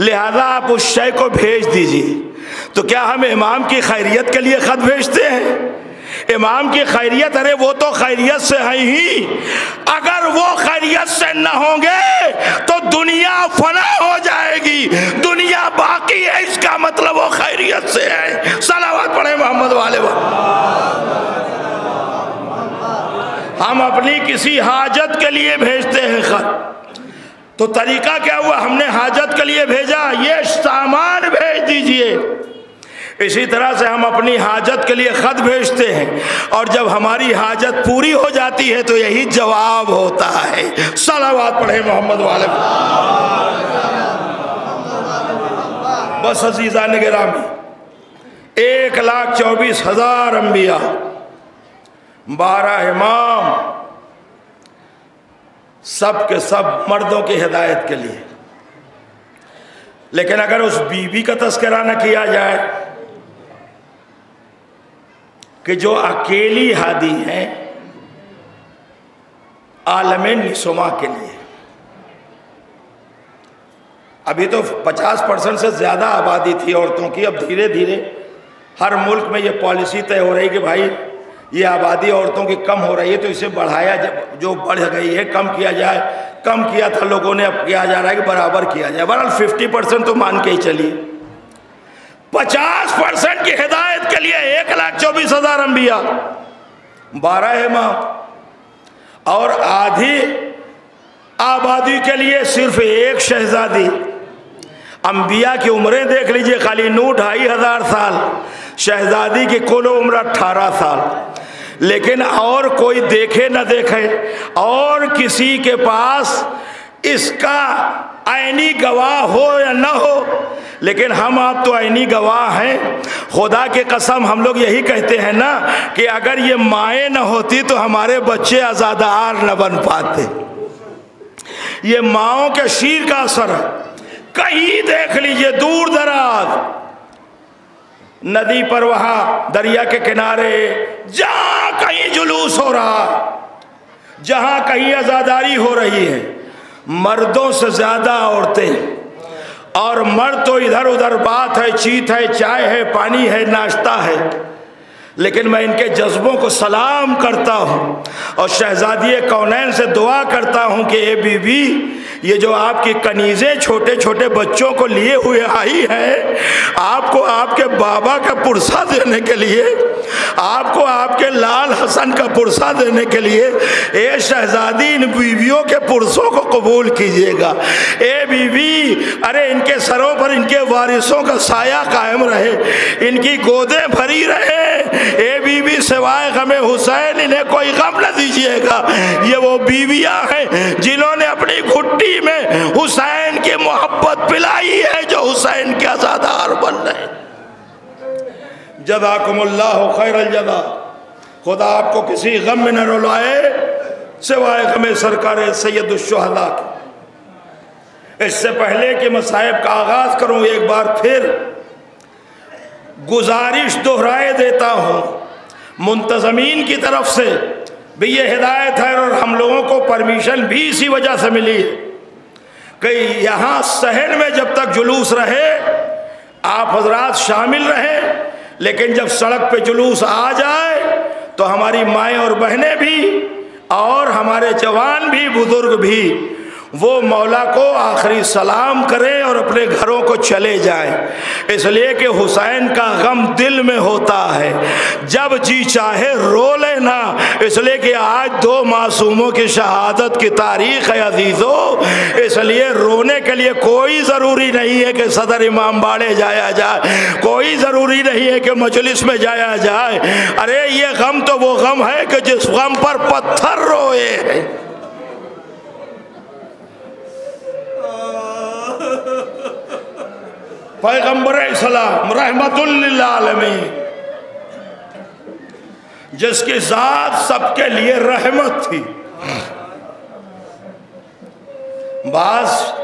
लिहाजा आप उस शय को भेज दीजिए। तो क्या हम इमाम की खैरियत के लिए ख़त भेजते हैं? इमाम की खैरियत, अरे वो तो खैरियत से है ही, अगर वो खैरियत से न होंगे तो दुनिया फना हो जाएगी, दुनिया बाकी है, इसका मतलब वो खैरियत से है। सलावत पढ़े मोहम्मद वाले। हम अपनी किसी हाजत के लिए भेजते हैं खत, तो तरीका क्या हुआ? हमने हाजत के लिए भेजा, ये सामान भेज दीजिए। इसी तरह से हम अपनी हाजत के लिए ख़त भेजते हैं, और जब हमारी हाजत पूरी हो जाती है तो यही जवाब होता है। सलावत पढ़े मोहम्मद वाले। बस अजीज़ान गिरामी, 1,24,000 अम्बिया, 12 इमाम, सब के सब मर्दों की हिदायत के लिए। लेकिन अगर उस बीवी का तस्करा न किया जाए कि जो अकेली हादी है आलम निसुमा के लिए। अभी तो 50% से ज़्यादा आबादी थी औरतों की, अब धीरे धीरे हर मुल्क में ये पॉलिसी तय हो रही कि भाई ये आबादी औरतों की कम हो रही है तो इसे बढ़ाया, जो बढ़ गई है कम किया जाए। कम किया था लोगों ने, अब किया जा रहा है कि बराबर किया जाए। बहरहाल 50% तो मान के ही चलिए, 50% की हिदायत के लिए 1,24,000 अम्बिया, 12 इमाम, और आधी आबादी के लिए सिर्फ एक शहज़ादी। अम्बिया की उम्रें देख लीजिए, खाली नू 2,500 साल, शहज़ादी की कुल उम्र 18 साल। लेकिन और कोई देखे न देखे, और किसी के पास इसका आईनी गवाह हो या ना हो, लेकिन हम आप तो आईनी गवाह हैं। खुदा के कसम हम लोग यही कहते हैं ना कि अगर ये माएँ ना होती तो हमारे बच्चे आज़ादार न बन पाते। ये माओं के शीर का असर है। कहीं देख लीजिए दूर दराज नदी पर, वहाँ दरिया के किनारे जहाँ कहीं जुलूस हो रहा, जहाँ कहीं आज़ादारी हो रही है, मर्दों से ज़्यादा औरतें। और मर्द तो इधर उधर बात है, चीत है, चाय है, पानी है, नाश्ता है। लेकिन मैं इनके जज्बों को सलाम करता हूँ और शहज़ादी कौनैन से दुआ करता हूँ कि ए बीबी, ये जो आपकी कनीज़ें छोटे छोटे बच्चों को लिए हुए आई हैं, आपको आपके बाबा का पुरसा देने के लिए, आपको आपके लाल हसन का पुरसा देने के लिए, ए शहज़ादी इन बीवियों के पुरसों को कबूल कीजिएगा। ए बीवी, अरे इनके सरों पर इनके वारिसों का साया कायम रहे, इनकी गोदें भरी रहे। ए बीवी, सिवाय गमे हुसैन इन्हें कोई गम न दीजिएगा। ये वो बीवियां हैं जिन्होंने अपनी घुट्टी में हुसैन की मोहब्बत पिलाई है, जो हुसैन के आज़ादार बन रहे। जज़ाकुमुल्लाहु खैरल जज़ा, खुदा आपको किसी गम में न रुलाए सिवाय गमे सरकारे सैयदुल शुहदा के। इससे पहले कि मसाइब का आगाज़ करूँ, एक बार फिर गुजारिश दोहराए देता हूँ मुंतज़मीन की तरफ से भी, ये हिदायत है और हम लोगों को परमिशन भी इसी वजह से मिली है कि यहाँ शहर में जब तक जुलूस रहे आप हजरात शामिल रहे, लेकिन जब सड़क पे जुलूस आ जाए तो हमारी माएँ और बहनें भी और हमारे जवान भी, बुज़ुर्ग भी, वो मौला को आखिरी सलाम करें और अपने घरों को चले जाएं, इसलिए कि हुसैन का गम दिल में होता है, जब जी चाहे रो लेना। इसलिए कि आज 2 मासूमों की शहादत की तारीख है अजीज़ो, इसलिए रोने के लिए कोई ज़रूरी नहीं है कि सदर इमाम बाड़े जाया जाए, कोई ज़रूरी नहीं है कि मजलिस में जाया जाए। अरे ये गम तो वो गम है कि जिस गम पर पत्थर रोए हैं। पैगंबरे इस्लाम रहमतुल लिल आलमीन, जिसकी जात सबके लिए रहमत थी। बास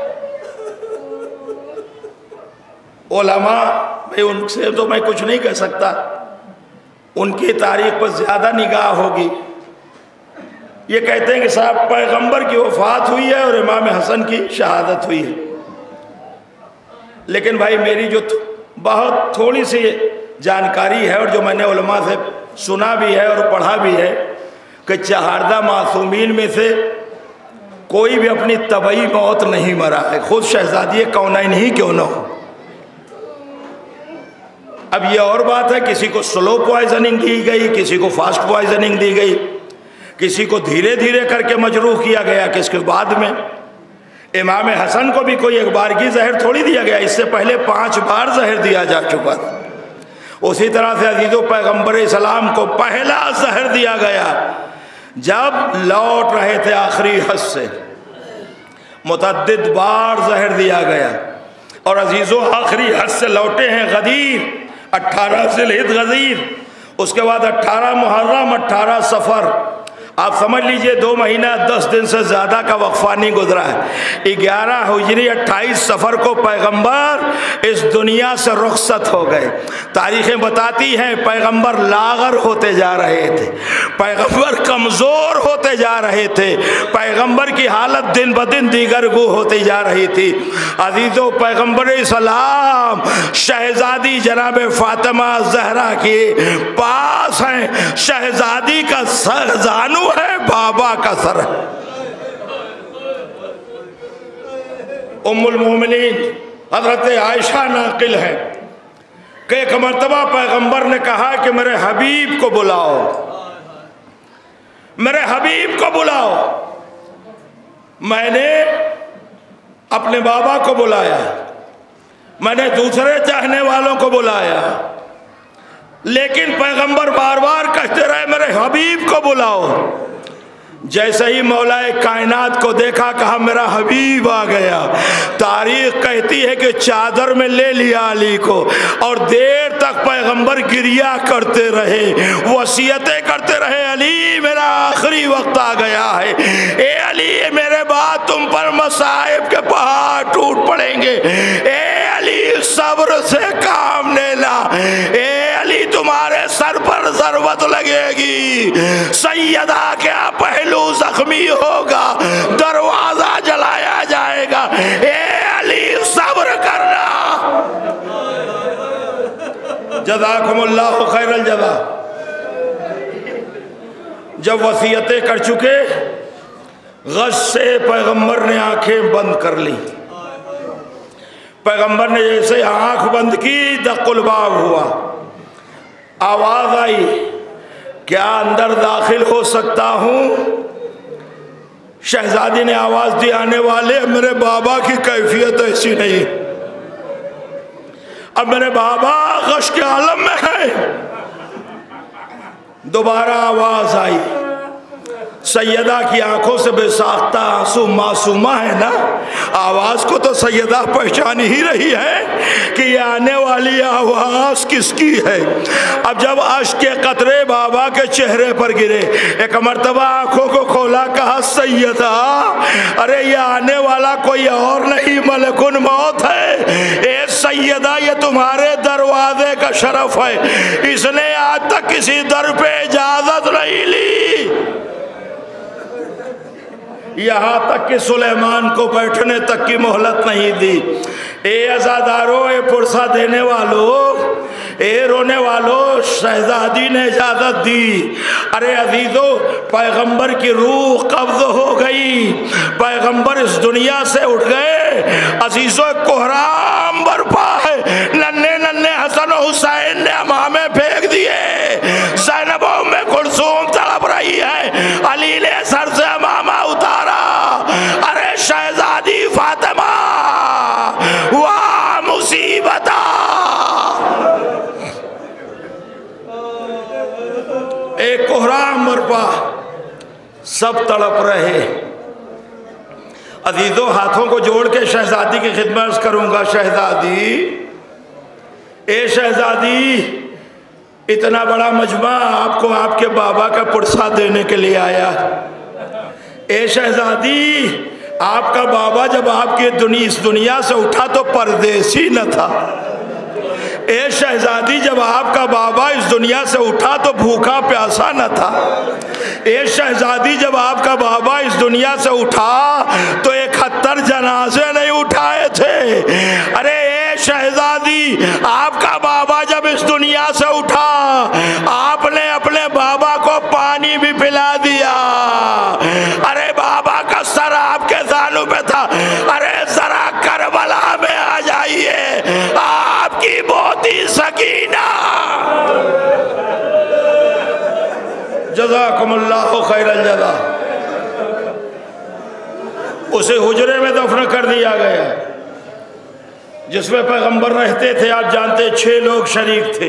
उलमा, मैं उनसे तो मैं कुछ नहीं कह सकता, उनकी तारीख पर ज़्यादा निगाह होगी। ये कहते हैं कि साहब पैगंबर की वफ़ात हुई है और इमाम हसन की शहादत हुई है, लेकिन भाई मेरी जो बहुत थोड़ी सी जानकारी है और जो मैंने उलमा से सुना भी है और पढ़ा भी है कि चहारदा मासूमीन में से कोई भी अपनी तबई मौत नहीं मरा है, खुद शहज़ादी कौनैन ही क्यों ना हो। अब ये और बात है किसी को स्लो पॉइजनिंग दी गई, किसी को फास्ट पॉइजनिंग दी गई, किसी को धीरे धीरे करके मजरूह किया गया, किसके बाद में इमाम हसन को भी कोई एक बार की जहर थोड़ी दिया गया, इससे पहले 5 बार जहर दिया जा चुका था। उसी तरह से अजीज़ो पैगंबरे इस्लाम को पहला जहर दिया गया जब लौट रहे थे आखिरी हज से, मुतअद्दिद बार जहर दिया गया। और अजीज़ो आखिरी हज से लौटे हैं गदीर 18 ज़िलहिज्जा, उसके बाद 18 मुहर्रम, 18 सफ़र, आप समझ लीजिए 2 महीना 10 दिन से ज़्यादा का वक्फा नहीं गुजरा है। 11 हिजरी 28 सफ़र को पैगंबर इस दुनिया से रुखसत हो गए। तारीखें बताती हैं पैगंबर लाग़र होते जा रहे थे, पैगंबर कमज़ोर होते जा रहे थे, पैगंबर की हालत दिन ब दिन दीगरगू होती जा रही थी। अजीज़ों पैगंबर इस्लाम शहज़ादी जनाब फातिमा ज़हरा के पास हैं, शहज़ादी का सर जानू है, बाबा का सर है। उम्मुल मोमिनीन हजरत आयशा नाकिल है कि एक मरतबा पैगंबर ने कहा कि मेरे हबीब को बुलाओ, मेरे हबीब को बुलाओ। मैंने अपने बाबा को बुलाया, मैंने दूसरे चाहने वालों को बुलाया, लेकिन पैगंबर बार बार कहते रहे मेरे हबीब को बुलाओ। जैसे ही मौलाए कायनात को देखा, कहा मेरा हबीब आ गया। तारीख कहती है कि चादर में ले लिया अली को और देर तक पैगंबर गिरिया करते रहे, वसीयतें करते रहे, अली मेरा आखिरी वक्त आ गया है, ए अली मेरे बाद तुम पर मसाइब के पहाड़ टूट पड़ेंगे, ए अली सब्र से काम ले ला, ए अली तुम्हारे सर पर ज़रूरत लगेगी, सैयदा क्या पहलू जख्मी होगा, दरवाजा जलाया जाएगा, ए अली सब्र करना। जज़ाकुमुल्लाहु खैरल जज़ा। जब वसीयतें कर चुके, गश से पैगंबर ने आंखें बंद कर ली। पैगंबर ने जैसे आंख बंद की, दक्कुल बाब हुआ, आवाज आई क्या अंदर दाखिल हो सकता हूं। शहजादी ने आवाज दी आने वाले मेरे बाबा की कैफियत ऐसी नहीं, अब मेरे बाबा गश के आलम में है। दोबारा आवाज आई, सैयदा की आंखों से बेसाख्ता आंसू मासूमा है ना, आवाज़ को तो सैयदा पहचान ही रही है कि ये आने वाली आवाज़ किसकी है। अब जब अश्क के कतरे बाबा के चेहरे पर गिरे, एक मरतबा आंखों को खोला, कहा सैयदा अरे ये आने वाला कोई और नहीं मलकुन मौत है, ए सैयदा ये तुम्हारे दरवाजे का शरफ है, इसने आज तक किसी दर पे इजाज़त नहीं ली। यहाँ तक कि सुलेमान को बैठने तक की मोहलत नहीं दी। ए अज़ादारों, ए पुरसा देने वालों, ए रोने वालों, शहज़ादी ने इजाज़त दी। अरे अजीज़ो, पैगंबर की रूह कब्ज़ हो गई, पैगंबर इस दुनिया से उठ गए। अजीज़ो कोहराम बरपा है, नन्हे नन्हे हसन हुसैन ने हमामे फेंक दिए, ज़ैनबों में कुलसूम तड़प रही है, अली ने सर से हमामा उतार, अरे शहजादी फातिमा वाह मुसीबत। एक कोहराम बरपा, सब तड़प रहे। अजीजों, हाथों को जोड़ के शहजादी की खिदमत करूंगा। शहजादी, ए शहजादी, इतना बड़ा मजमा आपको आपके बाबा का पुरसा देने के लिए आया। ए शहजादी, आपका बाबा जब आपके इस दुनिया से उठा तो परदेसी न था, ए शहज़ादी, जब आपका बाबा इस दुनिया से उठा तो भूखा प्यासा न था। ए शहज़ादी, जब आपका बाबा इस दुनिया से उठा तो 71 जनाजे नहीं उठाए थे। अरे ए शहज़ादी, आपका बाबा जब इस दुनिया से उठा आपने अपने बाबा को पानी भी पिला दिया। अरे बाबा का सर आपके जानू पे था। अरे जरा करबला में आ जाइए, आपकी मोती सकीना। जज़ाकुमुल्लाहु खैरल जज़ा। उसे हुजरे में दफन कर दिया गया जिसमें पैगंबर रहते थे। आप जानते 6 लोग शरीक थे।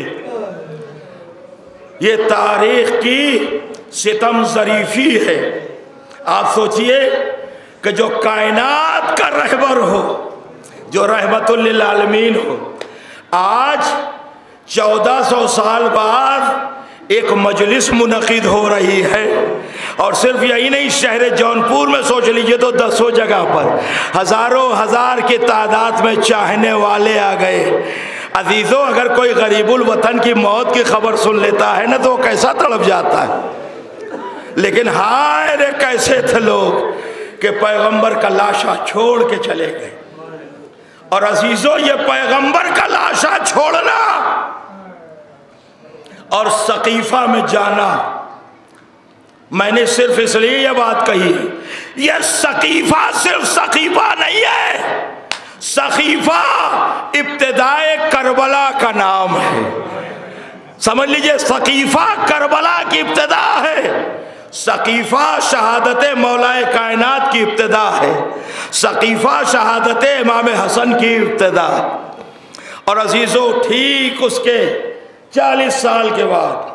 ये तारीख की सितम ज़रीफी है। आप सोचिए कि जो कायनात का रहबर हो, जो रहमतुल लिल आलमीन हो, आज 1400 साल बाद एक मजलिस मुनक़िद हो रही है। और सिर्फ यही नहीं, शहर जौनपुर में सोच लीजिए तो 10 जगह पर हज़ारों हज़ार की तादाद में चाहने वाले आ गए। अजीज़ों, अगर कोई गरीबुल वतन की मौत की खबर सुन लेता है ना तो वो कैसा तड़प जाता है। लेकिन हाय रे कैसे थे लोग कि पैगंबर का लाशा छोड़ के चले गए। और अजीज़ों, ये पैगंबर का लाशा छोड़ना और सकीफा में जाना, मैंने सिर्फ इसलिए यह बात कही है, यह सकीफा सिर्फ सकीफा नहीं है। सकीफा इब्तिदाए करबला का नाम है। समझ लीजिए, सकीफा करबला की इब्तिदा है। सकीफा शहादत मौलाए कायनात की इब्तिदा है। सकीफा शहादत इमाम हसन की इब्तिदा। और अजीज़ों, ठीक उसके 40 साल के बाद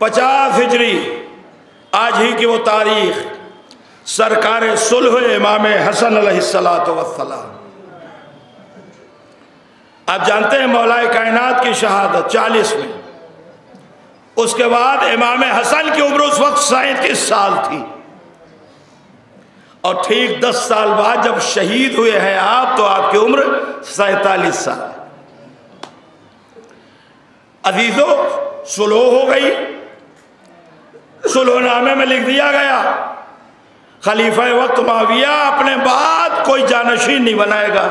50 हिजरी, आज ही की वो तारीख, सरकार सुल्ह इमाम हसन अलैहिस्सलातु वस्सलाम। आप जानते हैं मौलाए कायनात की शहादत 40 में, उसके बाद इमाम हसन की उम्र उस वक्त 37 साल थी। और ठीक 10 साल बाद जब शहीद हुए हैं आप तो आपकी उम्र 47 साल। अजीजों, सुलह हो गई। सुलहनामे में लिख दिया गया खलीफा वक्त मुआविया अपने बाद कोई जानशीन नहीं बनाएगा,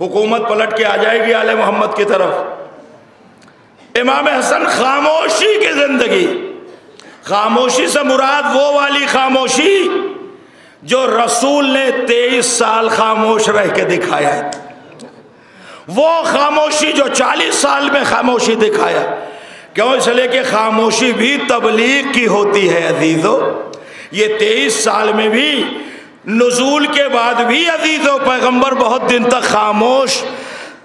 हुकूमत पलट के आ जाएगी आले मोहम्मद की तरफ। इमाम हसन खामोशी की जिंदगी। खामोशी से मुराद वो वाली खामोशी जो रसूल ने 23 साल खामोश रह के दिखाया। वो खामोशी जो 40 साल में खामोशी दिखाया। क्यों? इसलिए कि खामोशी भी तबलीग की होती है। अजीजों, ये 23 साल में भी, नुजूल के बाद भी अजीज़ों, पैगंबर बहुत दिन तक खामोश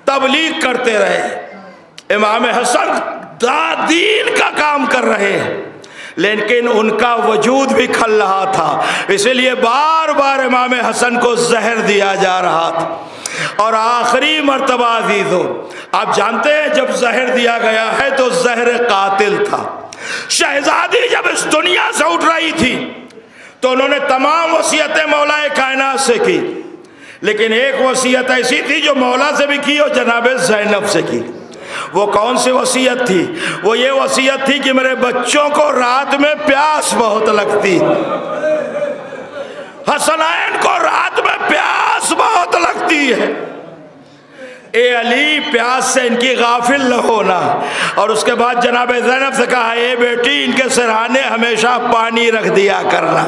तबलीग करते रहे। इमाम हसन दादीन का काम कर रहे हैं, लेकिन उनका वजूद भी खल रहा था, इसलिए बार बार इमाम हसन को जहर दिया जा रहा था। और आखिरी मरतबा अजीज़ों, आप जानते हैं जब जहर दिया गया है तो जहर कातिल था। शहज़ादी जब इस दुनिया से उठ रही थी तो उन्होंने तमाम वसीयतें मौलाए कायनात से की, लेकिन एक वसीयत ऐसी थी जो मौला से भी की और जनाबे जैनब से की। वो कौन सी वसीयत थी? वो ये वसीयत थी कि मेरे बच्चों को रात में प्यास बहुत लगती, हसनैन को रात में प्यास बहुत लगती है, ए अली प्यास से इनकी गाफिल न होना। और उसके बाद जनाब जैनब से कहा, ए बेटी, इनके सिरहाने हमेशा पानी रख दिया करना।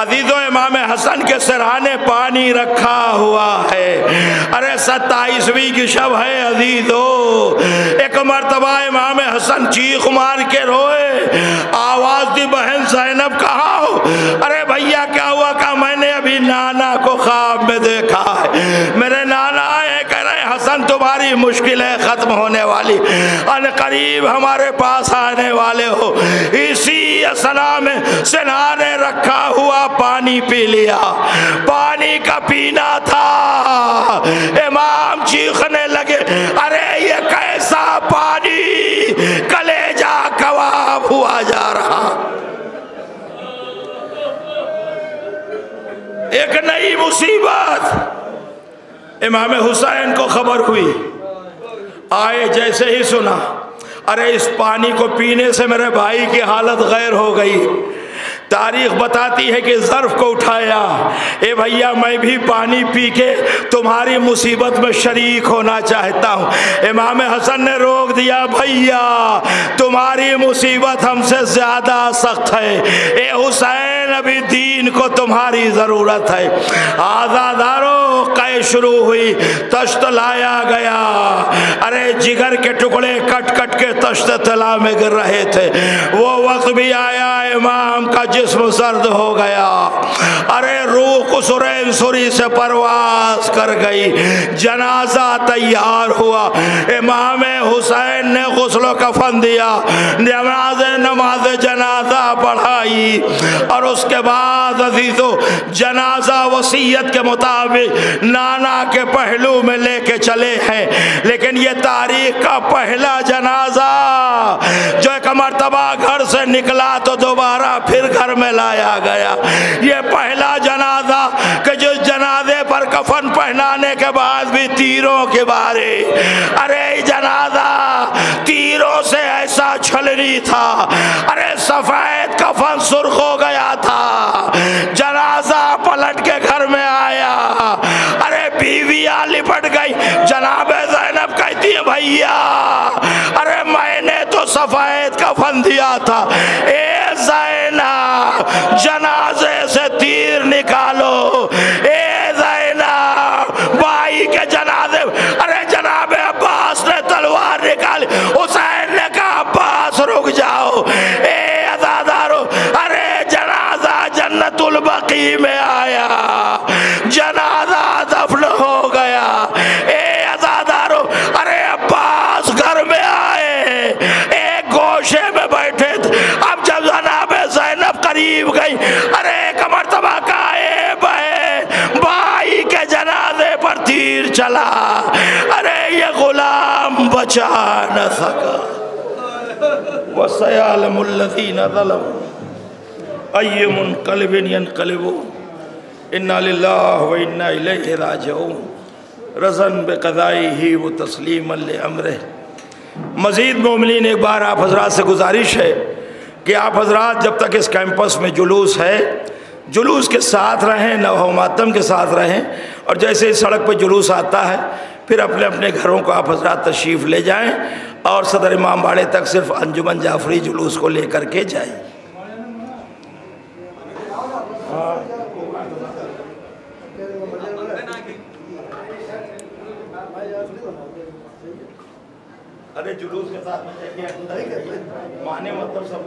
अजीज़ों, इमाम हसन के सिरहाने पानी रखा हुआ है। अरे 27वीं की शब है अजीज़ों, एक मरतबा इमाम हसन चीख मार के रोए, आवाज़ दी, बहन जैनब कहाँ हो? अरे भैया क्या हुआ? कहा, मैंने अभी नाना को ख्वाब में देखा है, मेरे नाना आए, कह रहे हसन तुम्हारी मुश्किलें खत्म होने वाली, अनकरीब हमारे पास आने वाले हो। इसी असला में सिन्हा ने रखा हुआ पानी पी लिया। पानी का पीना था, इमाम चीखने लगे, अरे ये कैसा पानी, कलेजा कबाब हुआ जा रहा। एक नई मुसीबत इमाम हुसैन को खबर हुई। आए जैसे ही सुना, अरे इस पानी को पीने से मेरे भाई की हालत गैर हो गई। तारीख बताती है कि ज़र्फ़ को उठाया, ए भैया मैं भी पानी पी के तुम्हारी मुसीबत में शरीक होना चाहता हूँ। इमाम हसन ने रोक दिया, भैया तुम्हारी मुसीबत हमसे ज़्यादा सख्त है, ए हुसैन अभी दीन को तुम्हारी ज़रूरत है। आज़ादारों क़य शुरू हुई, तश्त लाया गया, अरे जिगर के टुकड़े कट कट के तश्त तला में गिर रहे थे। वो वक्त भी आया इमाम का जिस्म सर्द हो गया, अरे रूह कुसरे इंसुरी से परवास कर गई। जनाजा तैयार हुआ, इमाम हुसैन ने गुस्ल कफन दिया, नमाज जनाजा पढ़ाई और उसके बाद अजीजों जनाजा वसीयत के मुताबिक नाना के पहलू में लेके चले हैं। लेकिन ये तारीख का पहला जनाजा जो एक मरतबा घर से निकला तो दोबारा फिर घर में लाया गया। ये पहला जनाजा कि जिस जनाजे पर कफन पहनाने के बाद भी तीरों के बारे, अरे जनाजा तीरों से ऐसा छलनी था, अरे सफेद कफन सुर्ख हो गया था। जनाजा पलट के घर में आया, अरे बीवियां लिपट गई। जनाबे जैनब कहती है, भैया अरे मैंने तो सफेद कफन दिया था, ए ज़ैना जनाजे से तीर निकालो, ए ज़ैना भाई के जनाजे। अरे जनाबे अब्बास ने तलवार निकाली, हुसैन ने कहा अब्बास रुक जाओ, ए अज़ादारो अरे जनाजा जन्नतुल बकी में आया, जनाजा दफन हो गया। ए अज़ादारो अरे अब्बास घर में आए, एक गोशे में बैठे थे। अब जब जनाबे ज़ैनब करीब गई, अरे एक मरतबा का भाई के जनाजे पर तीर चला, अरे ये गुलाम बचा न सका। वसयअलमुल लज़ीना ज़लमू अय्य मुनक़लिबिन यनक़लिबून। इन्ना लिल्लाहि व इन्ना इलैहि राजिऊन। रज़न बिक़ज़ाइही व तस्लीमन लिअम्रिही। मजीद मोमिनीन, एक बार आप हजरात से गुजारिश है कि आप हजरात जब तक इस कैंपस में जुलूस है, जुलूस के साथ रहें, नवह मातम के साथ रहें, और जैसे इस सड़क पर जुलूस आता है फिर अपने अपने घरों को आप हजरात तशरीफ़ ले जाएं और सदर इमाम बाड़े तक सिर्फ अंजुमन जाफरी जुलूस को लेकर के जाएं। अरे जुलूस के साथ में माने मतलब सब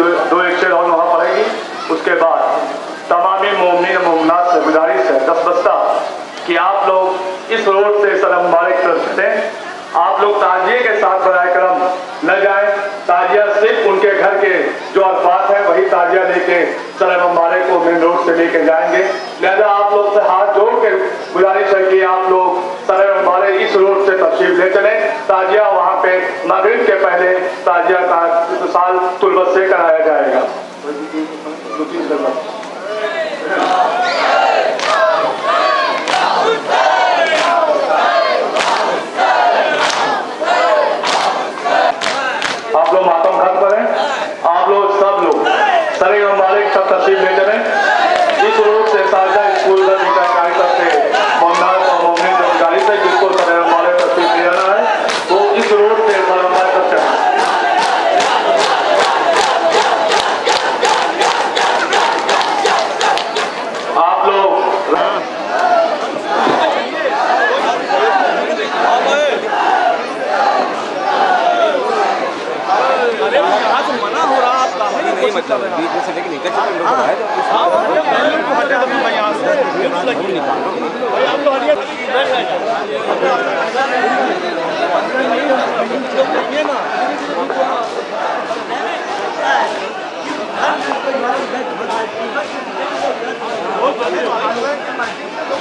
दो एक शेर और वहाँ पड़ेगी। उसके बाद तमाम मोमिन मोमनात से गुजारिश है दस बस्ता कि आप लोग इस रोड से सलम मालिक तरफ से आप लोग ताजिए के साथ बराए करम न जाएं। ताजिया सिर्फ उनके घर के जो अल्फात हैं वही ताजिया लेके सलम मालिक को मेन रोड से लेके जाएंगे। लिहाजा आप लोग से हाथ जोड़ के गुजारिश है कि आप लोग सलम मालिक इस रोड से तशरीफ ले चलें। ताजिया वहाँ पे मगरिब के पहले ताजिया का साल तुलबत से कराया जाएगा। आप लोग मातम खत्म करें, आप लोग सब लोग सरे और मालिक सब तशरीफ ले चलें। इस रोड से साझा स्कूल का कार्यक्रम से मोहम्मद और मोहम्मद जानकारी से जिसको सरे और मालिक तशरीफ ले जाना है वो इस रोड से बरम्बार तक चलें। मतलब बीच से लेकिन निकल चुके लोग आए तो साहब को हटा दो यहां से निकालो भाई। आप तो हरिया बैठ जाए ये ना बहुत बड़े